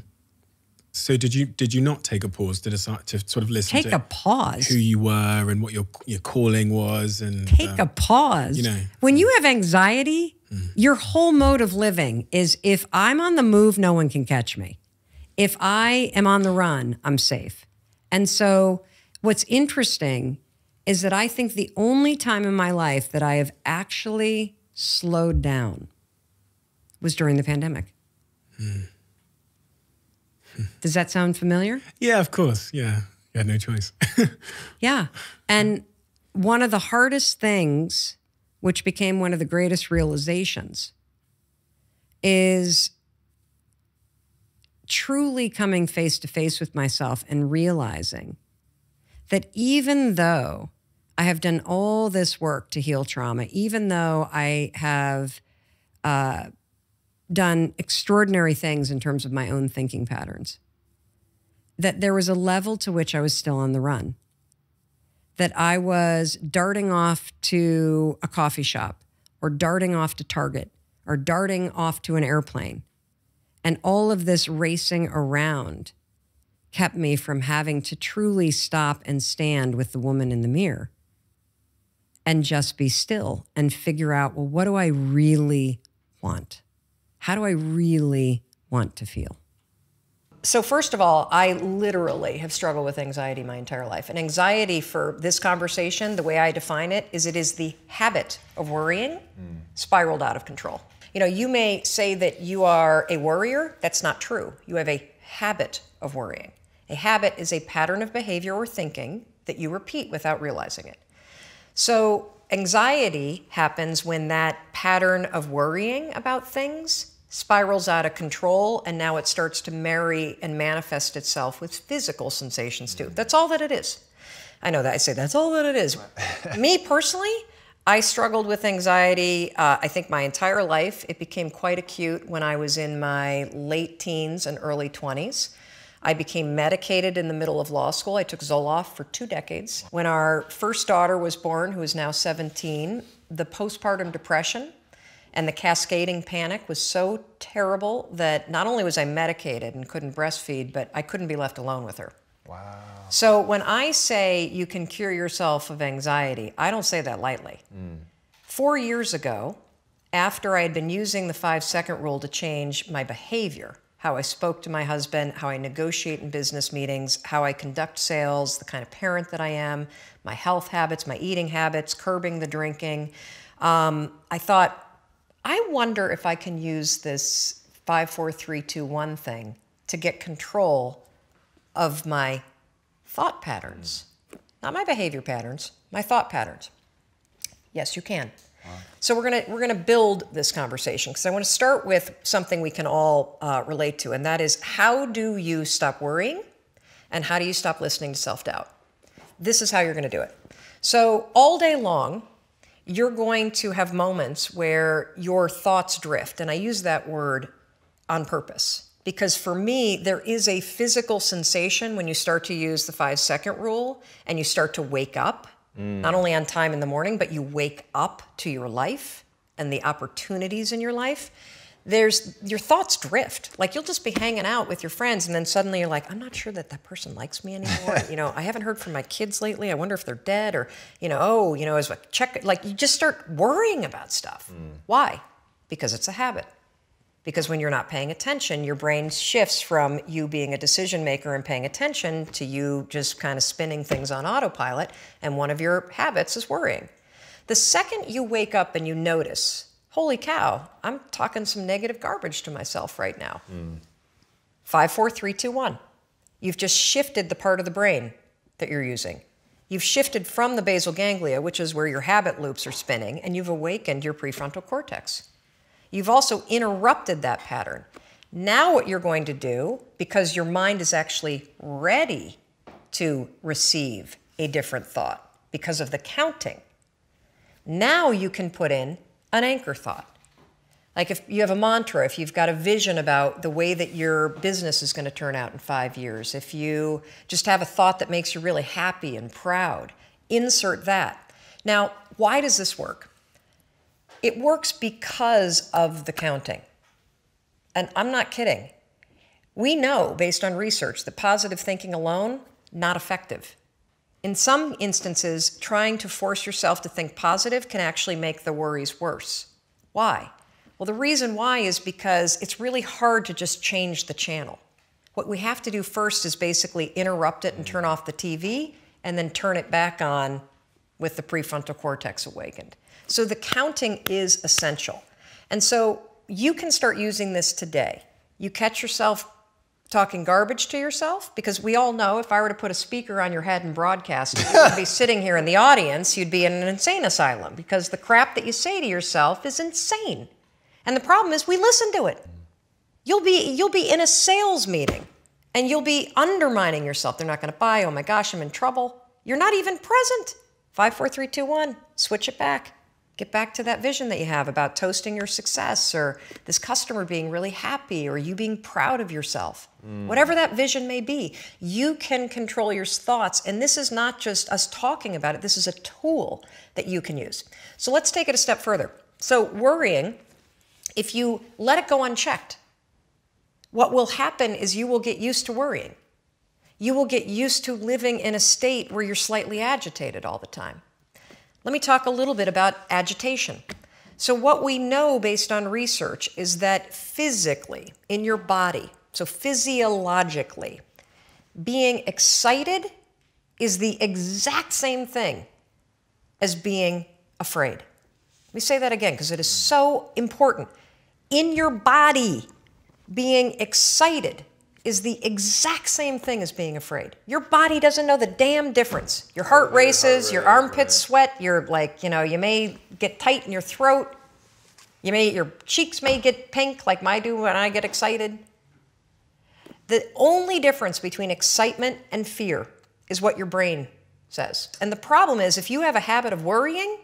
So did you did you not take a pause to decide to sort of listen take to a pause. who you were and what your your calling was and take um, a pause. You know, when you have anxiety, mm. your whole mode of living is if I'm on the move, no one can catch me. If I am on the run, I'm safe. And so what's interesting is that I think the only time in my life that I have actually slowed down was during the pandemic. Mm. Does that sound familiar? Yeah, of course. Yeah. You had no choice. Yeah. And one of the hardest things, which became one of the greatest realizations, is truly coming face to face with myself and realizing that even though I have done all this work to heal trauma, even though I have... Uh, done extraordinary things in terms of my own thinking patterns, that there was a level to which I was still on the run, that I was darting off to a coffee shop or darting off to Target or darting off to an airplane. And all of this racing around kept me from having to truly stop and stand with the woman in the mirror and just be still and figure out, well, what do I really want? How do I really want to feel? So first of all, I literally have struggled with anxiety my entire life. And anxiety for this conversation, the way I define it, is it is the habit of worrying mm. spiraled out of control. You know, you may say that you are a worrier. That's not true. You have a habit of worrying. A habit is a pattern of behavior or thinking that you repeat without realizing it. So anxiety happens when that pattern of worrying about things spirals out of control, and now it starts to marry and manifest itself with physical sensations too. That's all that it is. I know that I say that's all that it is. Me personally, I struggled with anxiety, uh, I think my entire life. It became quite acute when I was in my late teens and early twenties. I became medicated in the middle of law school. I took Zoloft for two decades. When our first daughter was born, who is now seventeen, the postpartum depression and the cascading panic was so terrible that not only was I medicated and couldn't breastfeed, but I couldn't be left alone with her. Wow. So when I say you can cure yourself of anxiety, I don't say that lightly. Mm. Four years ago, after I had been using the five second rule to change my behavior, how I spoke to my husband, how I negotiate in business meetings, how I conduct sales, the kind of parent that I am, my health habits, my eating habits, curbing the drinking, um, I thought, I wonder if I can use this five four three two one thing to get control of my thought patterns. Mm. Not my behavior patterns, my thought patterns. Yes, you can. Wow. So we're gonna, we're gonna build this conversation because I want to start with something we can all uh, relate to, and that is, how do you stop worrying and how do you stop listening to self-doubt? This is how you're gonna do it. So all day long, you're going to have moments where your thoughts drift. And I use that word on purpose because for me, there is a physical sensation when you start to use the five second rule and you start to wake up, mm. not only on time in the morning, but you wake up to your life and the opportunities in your life. there's, your thoughts drift. Like you'll just be hanging out with your friends and then suddenly you're like, I'm not sure that that person likes me anymore. You know, I haven't heard from my kids lately. I wonder if they're dead or, you know, oh, you know, as a check, like you just start worrying about stuff. Mm. Why? Because it's a habit. Because when you're not paying attention, your brain shifts from you being a decision maker and paying attention to you just kind of spinning things on autopilot. And one of your habits is worrying. The second you wake up and you notice, holy cow, I'm talking some negative garbage to myself right now. Mm. Five, four, three, two, one. You've just shifted the part of the brain that you're using. You've shifted from the basal ganglia, which is where your habit loops are spinning, and you've awakened your prefrontal cortex. You've also interrupted that pattern. Now what you're going to do, because your mind is actually ready to receive a different thought because of the counting, now you can put in an anchor thought. Like if you have a mantra, if you've got a vision about the way that your business is going to turn out in five years, if you just have a thought that makes you really happy and proud, insert that. Now, why does this work? It works because of the counting. And I'm not kidding. We know, based on research, that positive thinking alone, not effective. In some instances, trying to force yourself to think positive can actually make the worries worse. Why? Well, the reason why is because it's really hard to just change the channel. What we have to do first is basically interrupt it and turn off the T V, and then turn it back on with the prefrontal cortex awakened. So the counting is essential. And so you can start using this today. You catch yourself talking garbage to yourself, because we all know if I were to put a speaker on your head and broadcast, you would be sitting here in the audience, you'd be in an insane asylum, because the crap that you say to yourself is insane. And the problem is we listen to it. You'll be, you'll be in a sales meeting and you'll be undermining yourself. They're not going to buy. Oh my gosh, I'm in trouble. You're not even present. Five, four, three, two, one, switch it back. Get back to that vision that you have about toasting your success, or this customer being really happy, or you being proud of yourself. Mm. Whatever that vision may be, you can control your thoughts. And this is not just us talking about it. This is a tool that you can use. So let's take it a step further. So worrying, if you let it go unchecked, what will happen is you will get used to worrying. You will get used to living in a state where you're slightly agitated all the time. Let me talk a little bit about agitation. So what we know based on research is that physically, in your body, so physiologically, being excited is the exact same thing as being afraid. Let me say that again, because it is so important. In your body, being excited is the exact same thing as being afraid. Your body doesn't know the damn difference. Your heart races, your armpits sweat, you're like, you know, you may get tight in your throat, you may, your cheeks may get pink like mine do when I get excited. The only difference between excitement and fear is what your brain says. And the problem is, if you have a habit of worrying,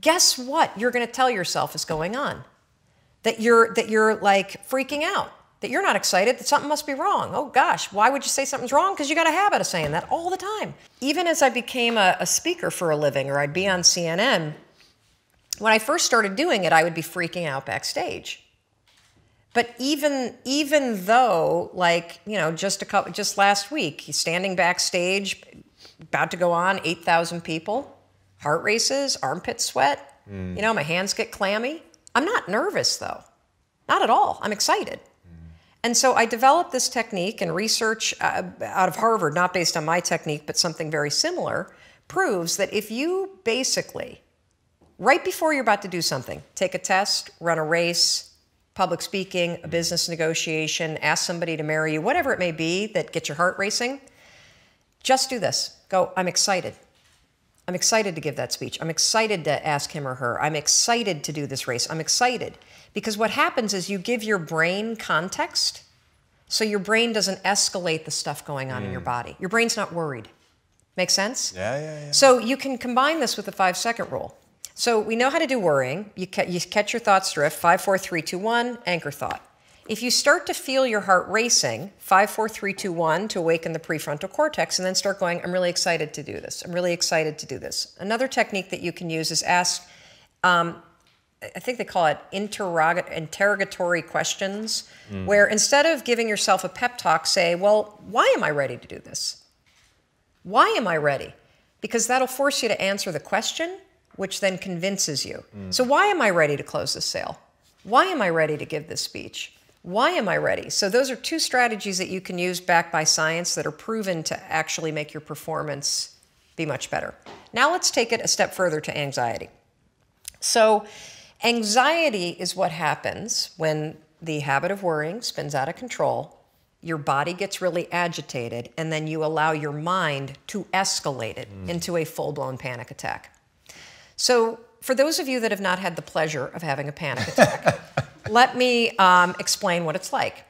guess what you're gonna tell yourself is going on? That you're, that you're like freaking out. That you're not excited, that something must be wrong. Oh gosh, why would you say something's wrong? Because you got a habit of saying that all the time. Even as I became a, a speaker for a living, or I'd be on C N N, when I first started doing it, I would be freaking out backstage. But even, even though, like, you know, just a couple, just last week, standing backstage, about to go on, eight thousand people, heart races, armpit sweat, mm. you know, my hands get clammy. I'm not nervous though, not at all, I'm excited. And so I developed this technique, and research uh, out of Harvard, not based on my technique, but something very similar, proves that if you basically, right before you're about to do something, take a test, run a race, public speaking, a business negotiation, ask somebody to marry you, whatever it may be that gets your heart racing, just do this. Go, I'm excited. I'm excited to give that speech. I'm excited to ask him or her. I'm excited to do this race. I'm excited. Because what happens is you give your brain context, so your brain doesn't escalate the stuff going on mm. in your body. Your brain's not worried. Make sense? Yeah, yeah, yeah. So you can combine this with the five second rule. So we know how to do worrying. You, ca you catch your thoughts drift, five, four, three, two, one, anchor thought. If you start to feel your heart racing, five, four, three, two, one, to awaken the prefrontal cortex, and then start going, I'm really excited to do this. I'm really excited to do this. Another technique that you can use is ask, um, I think they call it interrog interrogatory questions, mm. where instead of giving yourself a pep talk, say, well, why am I ready to do this? Why am I ready? Because that'll force you to answer the question, which then convinces you. Mm. So why am I ready to close this sale? Why am I ready to give this speech? Why am I ready? So those are two strategies that you can use backed by science that are proven to actually make your performance be much better. Now let's take it a step further to anxiety. So anxiety is what happens when the habit of worrying spins out of control, your body gets really agitated, and then you allow your mind to escalate it mm. into a full-blown panic attack. So for those of you that have not had the pleasure of having a panic attack, let me um, explain what it's like.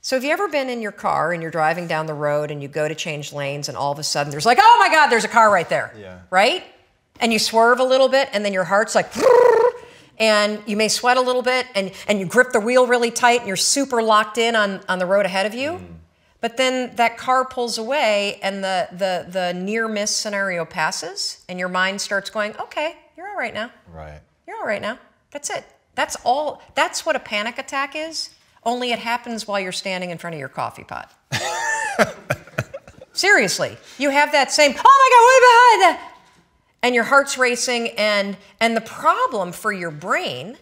So have you ever been in your car and you're driving down the road and you go to change lanes and all of a sudden there's like, oh my God, there's a car right there, yeah. right? And you swerve a little bit and then your heart's like, and you may sweat a little bit and, and you grip the wheel really tight and you're super locked in on, on the road ahead of you. Mm. But then that car pulls away and the, the, the near miss scenario passes and your mind starts going, okay, you're all right now. Right. You're all right now. That's it. That's all. That's what a panic attack is, only it happens while you're standing in front of your coffee pot. Seriously, you have that same, oh my God, way behind that. And your heart's racing, and, and the problem for your brain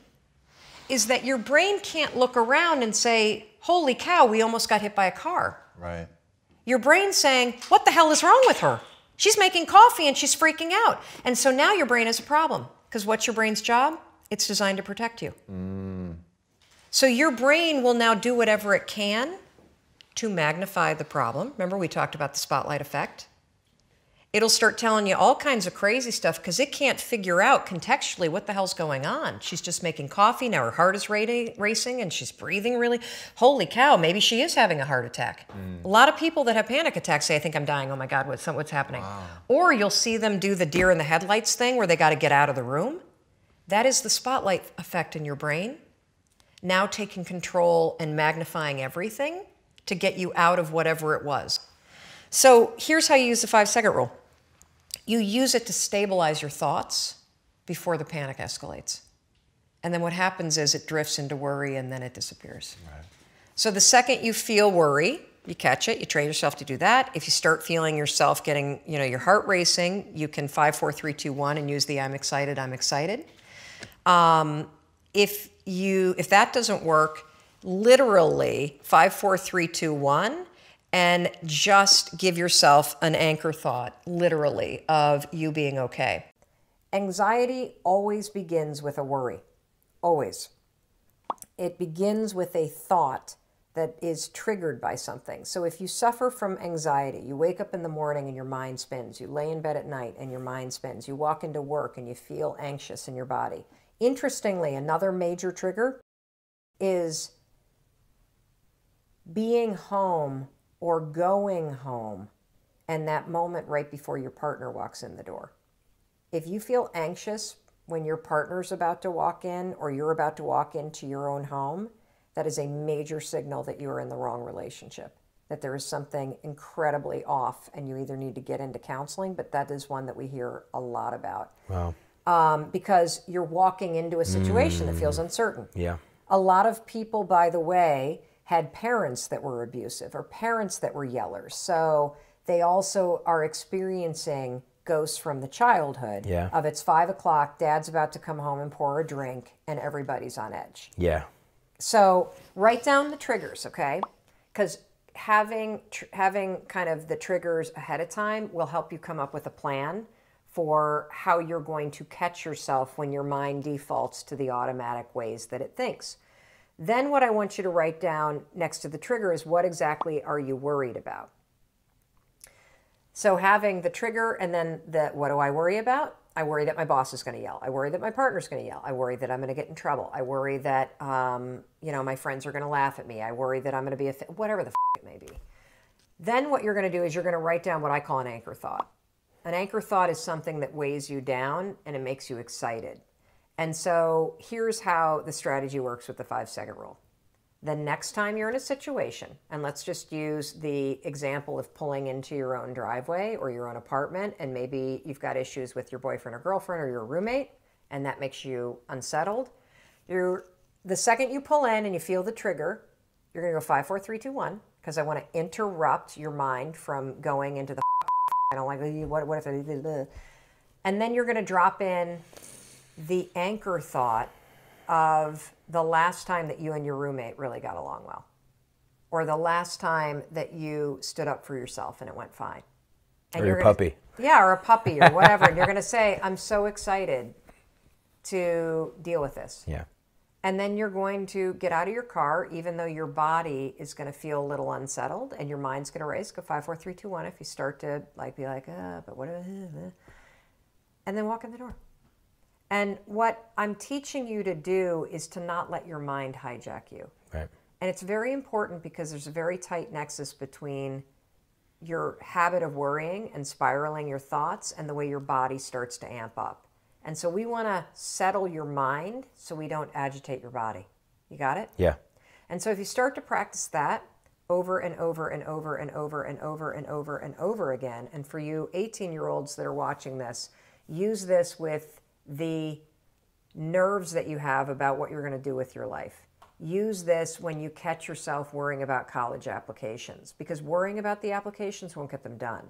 is that your brain can't look around and say, holy cow, we almost got hit by a car. Right. Your brain's saying, what the hell is wrong with her? She's making coffee and she's freaking out. And so now your brain has a problem, because what's your brain's job? It's designed to protect you. Mm. So your brain will now do whatever it can to magnify the problem. Remember, we talked about the spotlight effect. It'll start telling you all kinds of crazy stuff because it can't figure out contextually what the hell's going on. She's just making coffee, now her heart is racing and she's breathing really. Holy cow, maybe she is having a heart attack. Mm. A lot of people that have panic attacks say, I think I'm dying, oh my God, what's, what's happening? Wow. Or you'll see them do the deer in the headlights thing where they gotta get out of the room. That is the spotlight effect in your brain, now taking control and magnifying everything to get you out of whatever it was. So here's how you use the five second rule. You use it to stabilize your thoughts before the panic escalates. And then what happens is it drifts into worry and then it disappears. Right. So the second you feel worry, you catch it, you train yourself to do that. If you start feeling yourself getting, you know, your heart racing, you can five, four, three, two, one and use the I'm excited, I'm excited. Um, if you, if that doesn't work, literally five, four, three, two, one, and just give yourself an anchor thought, literally, of you being okay. Anxiety always begins with a worry, always. It begins with a thought that is triggered by something. So if you suffer from anxiety, you wake up in the morning and your mind spins, you lay in bed at night and your mind spins, you walk into work and you feel anxious in your body. Interestingly, another major trigger is being home or going home, and that moment right before your partner walks in the door. If you feel anxious when your partner's about to walk in or you're about to walk into your own home, that is a major signal that you are in the wrong relationship, that there is something incredibly off and you either need to get into counseling, but that is one that we hear a lot about. Wow. Um, because you're walking into a situation mm. that feels uncertain. Yeah. A lot of people, by the way, had parents that were abusive or parents that were yellers. So they also are experiencing ghosts from the childhood yeah. of it's five o'clock, dad's about to come home and pour a drink and everybody's on edge. Yeah. So write down the triggers, okay? Because having, tr having kind of the triggers ahead of time will help you come up with a plan for how you're going to catch yourself when your mind defaults to the automatic ways that it thinks. Then what I want you to write down next to the trigger is what exactly are you worried about? So having the trigger and then the what do I worry about? I worry that my boss is going to yell. I worry that my partner's going to yell. I worry that I'm going to get in trouble. I worry that um, you know, my friends are going to laugh at me. I worry that I'm going to be a f whatever the f it may be. Then what you're going to do is you're going to write down what I call an anchor thought. An anchor thought is something that weighs you down and it makes you excited. And so here's how the strategy works with the five second rule. The next time you're in a situation, and let's just use the example of pulling into your own driveway or your own apartment, and maybe you've got issues with your boyfriend or girlfriend or your roommate, and that makes you unsettled. You're, the second you pull in and you feel the trigger, you're going to go five, four, three, two, one, because I want to interrupt your mind from going into the I don't like, what, what if I... And then you're going to drop in the anchor thought of the last time that you and your roommate really got along well, or the last time that you stood up for yourself and it went fine. And or your gonna, puppy. Yeah, or a puppy or whatever. And you're going to say, I'm so excited to deal with this. Yeah. And then you're going to get out of your car, even though your body is going to feel a little unsettled and your mind's going to race. Go five, four, three, two, one. If you start to like be like, uh, but what? And then walk in the door. And what I'm teaching you to do is to not let your mind hijack you. Right. And it's very important because there's a very tight nexus between your habit of worrying and spiraling your thoughts and the way your body starts to amp up. And so we want to settle your mind so we don't agitate your body. You got it? Yeah. And so if you start to practice that over and over and over and over and over and over and over again, and for you eighteen-year-olds that are watching this, use this with the nerves that you have about what you're going to do with your life. Use this when you catch yourself worrying about college applications, because worrying about the applications won't get them done.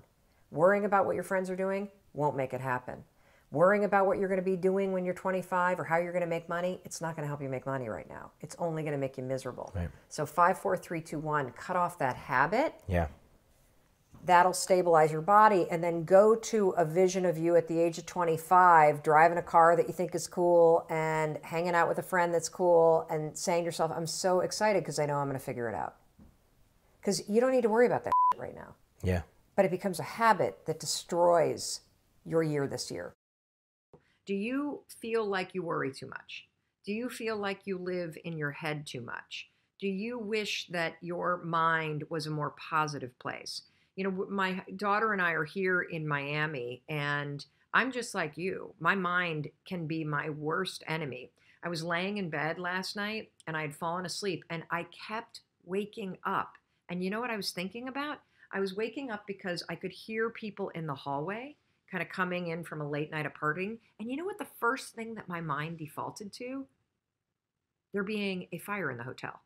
Worrying about what your friends are doing won't make it happen. Worrying about what you're going to be doing when you're twenty-five or how you're going to make money, it's not going to help you make money right now. It's only going to make you miserable. Right. So five, four, three, two, one, cut off that habit. Yeah. That'll stabilize your body, and then go to a vision of you at the age of twenty-five, driving a car that you think is cool and hanging out with a friend that's cool and saying to yourself, I'm so excited because I know I'm going to figure it out. Because you don't need to worry about that right now. Yeah. But it becomes a habit that destroys your year this year. Do you feel like you worry too much? Do you feel like you live in your head too much? Do you wish that your mind was a more positive place? You know, my daughter and I are here in Miami, and I'm just like you. My mind can be my worst enemy. I was laying in bed last night, and I had fallen asleep, and I kept waking up. And you know what I was thinking about? I was waking up because I could hear people in the hallway kind of coming in from a late night of partying. And you know what the first thing that my mind defaulted to? There being a fire in the hotel.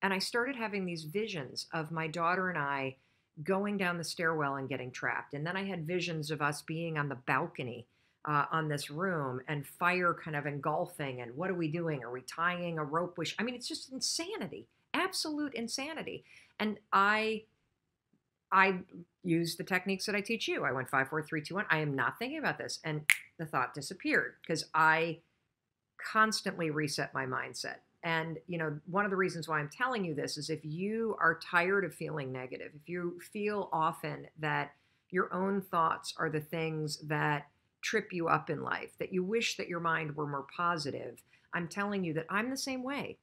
And I started having these visions of my daughter and I going down the stairwell and getting trapped. And then I had visions of us being on the balcony uh, on this room and fire kind of engulfing. And what are we doing? Are we tying a rope? Which, I mean, it's just insanity, absolute insanity. And I... I used the techniques that I teach you. I went five, four, three, two, one. I am not thinking about this. And the thought disappeared because I constantly reset my mindset. And, you know, one of the reasons why I'm telling you this is if you are tired of feeling negative, if you feel often that your own thoughts are the things that trip you up in life, that you wish that your mind were more positive, I'm telling you that I'm the same way.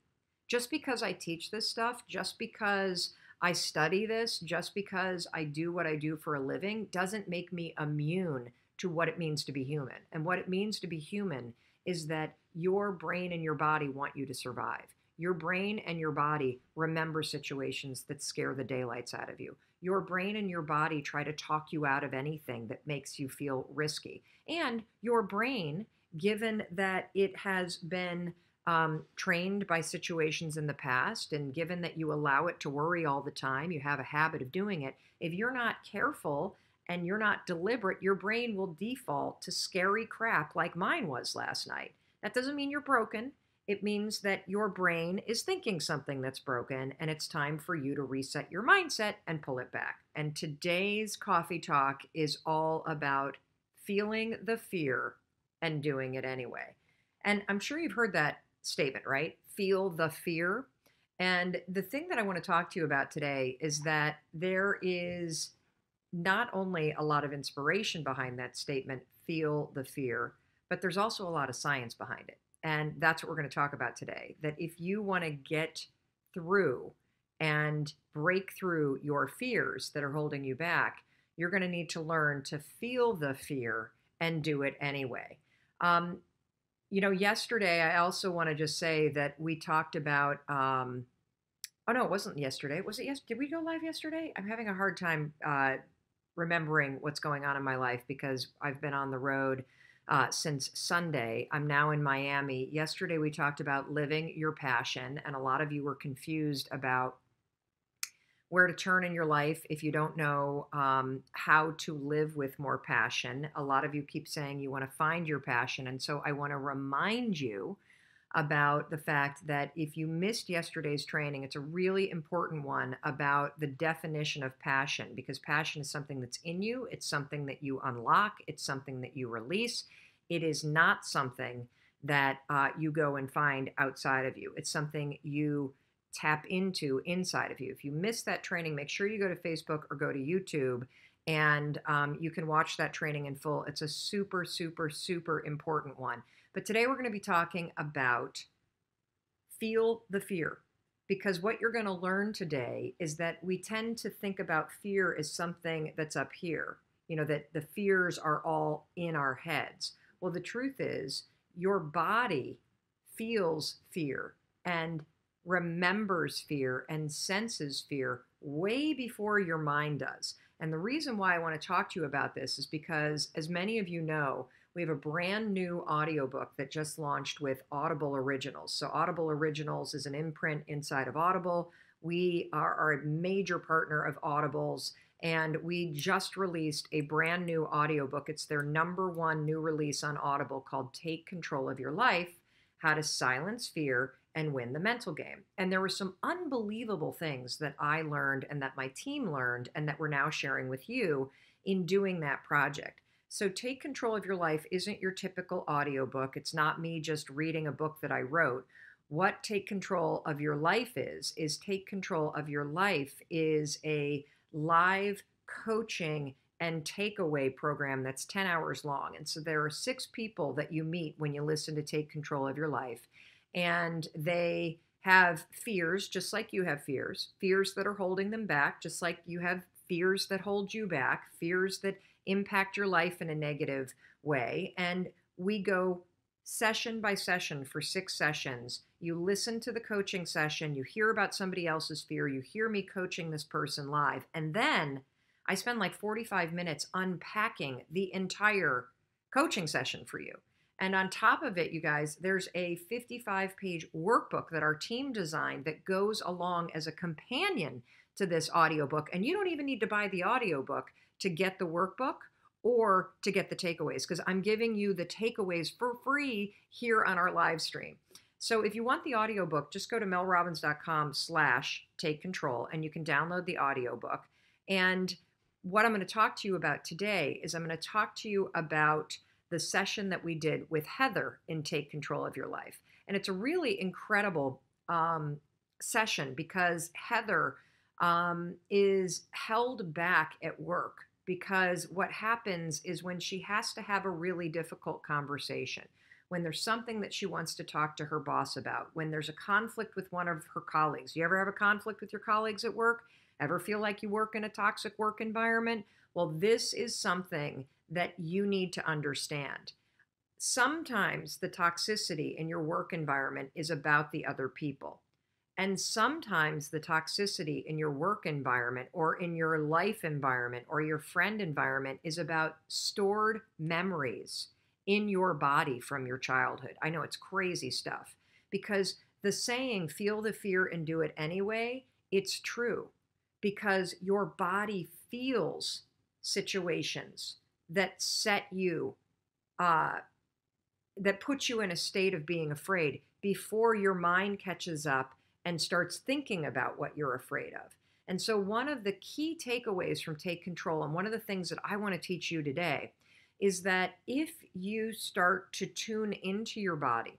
Just because I teach this stuff, just because I study this, just because I do what I do for a living doesn't make me immune to what it means to be human. And what it means to be human is that your brain and your body want you to survive. Your brain and your body remember situations that scare the daylights out of you. Your brain and your body try to talk you out of anything that makes you feel risky. And your brain, given that it has been Um, trained by situations in the past, and given that you allow it to worry all the time, you have a habit of doing it, if you're not careful and you're not deliberate, your brain will default to scary crap like mine was last night. That doesn't mean you're broken. It means that your brain is thinking something that's broken, and it's time for you to reset your mindset and pull it back. And today's coffee talk is all about feeling the fear and doing it anyway. And I'm sure you've heard that statement, right? Feel the fear. And the thing that I want to talk to you about today is that there is not only a lot of inspiration behind that statement, feel the fear, but there's also a lot of science behind it. And that's what we're going to talk about today, that if you want to get through and break through your fears that are holding you back, you're going to need to learn to feel the fear and do it anyway. Um, You know, yesterday, I also want to just say that we talked about, um, oh no, it wasn't yesterday. Was it yes? Did we go live yesterday? I'm having a hard time uh, remembering what's going on in my life because I've been on the road. uh, since Sunday. I'm now in Miami. Yesterday, we talked about living your passion, and a lot of you were confused about where to turn in your life if you don't know um, how to live with more passion. A lot of you keep saying you want to find your passion, and so I want to remind you about the fact that if you missed yesterday's training, it's a really important one about the definition of passion, because passion is something that's in you. It's something that you unlock. It's something that you release. It is not something that uh, you go and find outside of you. It's something you tap into inside of you. If you missed that training, make sure you go to Facebook or go to YouTube, and um, you can watch that training in full. It's a super, super, super important one. But today we're going to be talking about feel the fear, because what you're going to learn today is that we tend to think about fear as something that's up here, you know, that the fears are all in our heads. Well, the truth is your body feels fear and remembers fear and senses fear way before your mind does. And the reason why I want to talk to you about this is because, as many of you know, we have a brand new audiobook that just launched with Audible Originals. So Audible Originals is an imprint inside of Audible. We are, are a major partner of Audible's, and we just released a brand new audiobook. It's their number one new release on Audible called Take Control of Your Life, How to Silence Fear and Win the Mental Game. And there were some unbelievable things that I learned and that my team learned and that we're now sharing with you in doing that project. So Take Control of Your Life isn't your typical audiobook. It's not me just reading a book that I wrote. What Take Control of Your Life is, is Take Control of Your Life is a live coaching and takeaway program that's ten hours long. And so there are six people that you meet when you listen to Take Control of Your Life. And they have fears, just like you have fears, fears that are holding them back, just like you have fears that hold you back, fears that impact your life in a negative way. And we go session by session for six sessions. You listen to the coaching session, you hear about somebody else's fear, you hear me coaching this person live. And then I spend like forty-five minutes unpacking the entire coaching session for you. And on top of it, you guys, there's a fifty-five page workbook that our team designed that goes along as a companion to this audiobook. And you don't even need to buy the audiobook to get the workbook or to get the takeaways, because I'm giving you the takeaways for free here on our live stream. So if you want the audiobook, just go to melrobbins.com slash take control and you can download the audiobook. And what I'm going to talk to you about today is I'm going to talk to you about the session that we did with Heather in Take Control of Your Life. And it's a really incredible um, session, because Heather um, is held back at work, because what happens is when she has to have a really difficult conversation, when there's something that she wants to talk to her boss about, when there's a conflict with one of her colleagues. You ever have a conflict with your colleagues at work? Ever feel like you work in a toxic work environment? Well, this is something that you need to understand. Sometimes the toxicity in your work environment is about the other people. And sometimes the toxicity in your work environment or in your life environment or your friend environment is about stored memories in your body from your childhood. I know it's crazy stuff, because the saying, feel the fear and do it anyway, it's true, because your body feels situations that set you, uh, that puts you in a state of being afraid before your mind catches up and starts thinking about what you're afraid of. And so one of the key takeaways from Take Control, and one of the things that I want to teach you today, is that if you start to tune into your body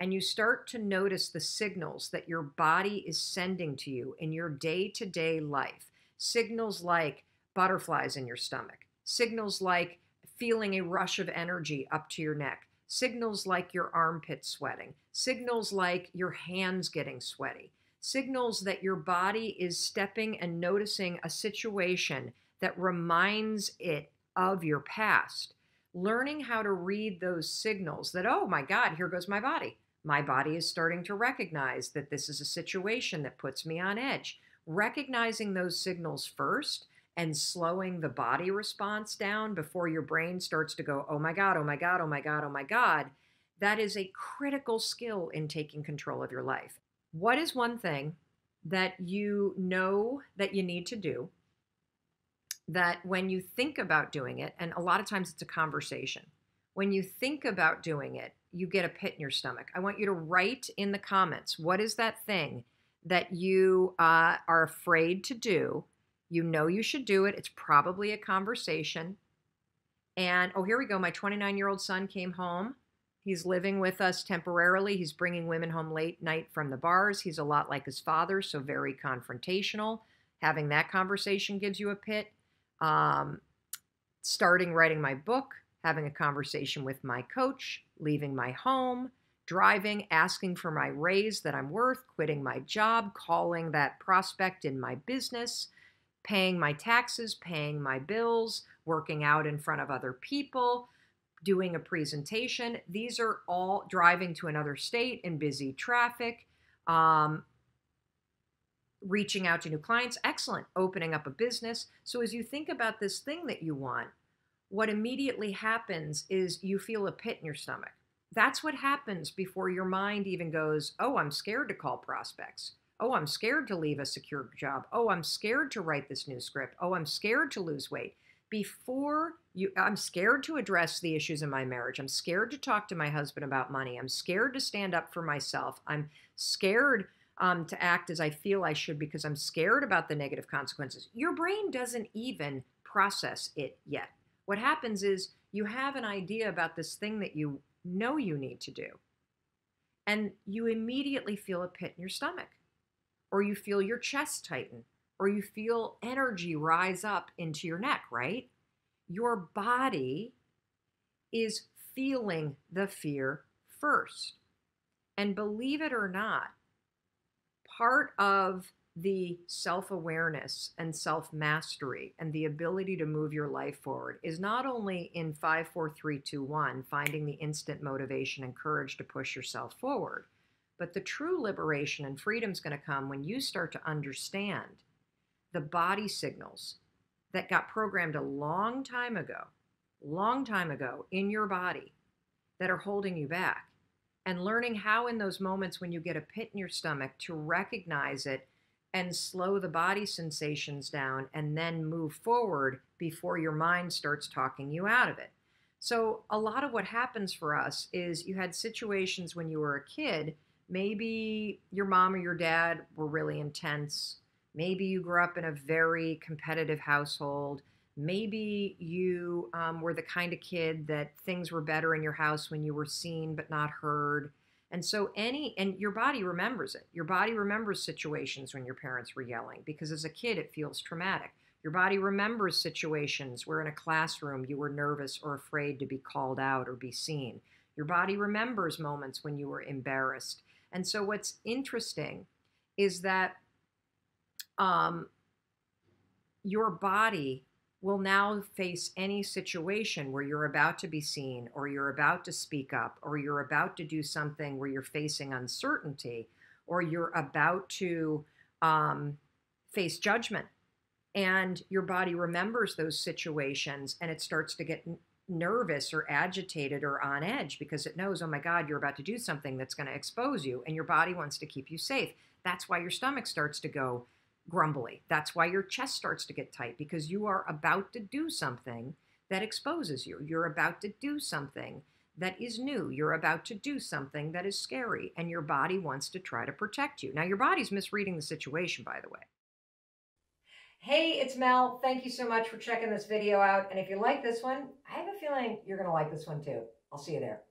and you start to notice the signals that your body is sending to you in your day-to-day life, signals like butterflies in your stomach, signals like feeling a rush of energy up to your neck, signals like your armpits sweating, signals like your hands getting sweaty, signals that your body is stepping and noticing a situation that reminds it of your past. Learning how to read those signals that, oh my God, here goes my body. My body is starting to recognize that this is a situation that puts me on edge. Recognizing those signals first and slowing the body response down before your brain starts to go, oh my God, oh my God, oh my God, oh my God, that is a critical skill in taking control of your life. What is one thing that you know that you need to do that when you think about doing it, and a lot of times it's a conversation, when you think about doing it, you get a pit in your stomach? I want you to write in the comments, what is that thing that you uh, are afraid to do? You know you should do it. It's probably a conversation. And, oh, here we go. My twenty-nine-year-old son came home. He's living with us temporarily. He's bringing women home late night from the bars. He's a lot like his father, so very confrontational. Having that conversation gives you a pit. Um, starting writing my book, having a conversation with my coach, leaving my home, driving, asking for my raise that I'm worth, quitting my job, calling that prospect in my business, paying my taxes, paying my bills, working out in front of other people, doing a presentation. These are all driving to another state in busy traffic, um, reaching out to new clients. Excellent. Opening up a business. So as you think about this thing that you want, what immediately happens is you feel a pit in your stomach. That's what happens before your mind even goes, oh, I'm scared to call prospects. Oh, I'm scared to leave a secure job. Oh, I'm scared to write this new script. Oh, I'm scared to lose weight. Before you, I'm scared to address the issues in my marriage. I'm scared to talk to my husband about money. I'm scared to stand up for myself. I'm scared um, to act as I feel I should because I'm scared about the negative consequences. Your brain doesn't even process it yet. What happens is you have an idea about this thing that you know you need to do, and you immediately feel a pit in your stomach, or you feel your chest tighten, or you feel energy rise up into your neck, right? Your body is feeling the fear first. And believe it or not, part of the self-awareness and self-mastery and the ability to move your life forward is not only in five, four, three, two, one, finding the instant motivation and courage to push yourself forward, but the true liberation and freedom is going to come when you start to understand the body signals that got programmed a long time ago, long time ago in your body that are holding you back, and learning how in those moments when you get a pit in your stomach to recognize it and slow the body sensations down and then move forward before your mind starts talking you out of it. So a lot of what happens for us is you had situations when you were a kid, maybe your mom or your dad were really intense. Maybe you grew up in a very competitive household. Maybe you um, were the kind of kid that things were better in your house when you were seen but not heard. And so any, and your body remembers it. Your body remembers situations when your parents were yelling because as a kid, it feels traumatic. Your body remembers situations where in a classroom you were nervous or afraid to be called out or be seen. Your body remembers moments when you were embarrassed. And so what's interesting is that um, your body will now face any situation where you're about to be seen or you're about to speak up or you're about to do something where you're facing uncertainty or you're about to um, face judgment. And your body remembers those situations and it starts to get nervous or agitated or on edge because it knows, oh my God, you're about to do something that's going to expose you and your body wants to keep you safe. That's why your stomach starts to go grumbly. That's why your chest starts to get tight because you are about to do something that exposes you. You're about to do something that is new. You're about to do something that is scary and your body wants to try to protect you. Now your body's misreading the situation, by the way. Hey, it's Mel. Thank you so much for checking this video out. And if you like this one, I have a feeling you're going to like this one too. I'll see you there.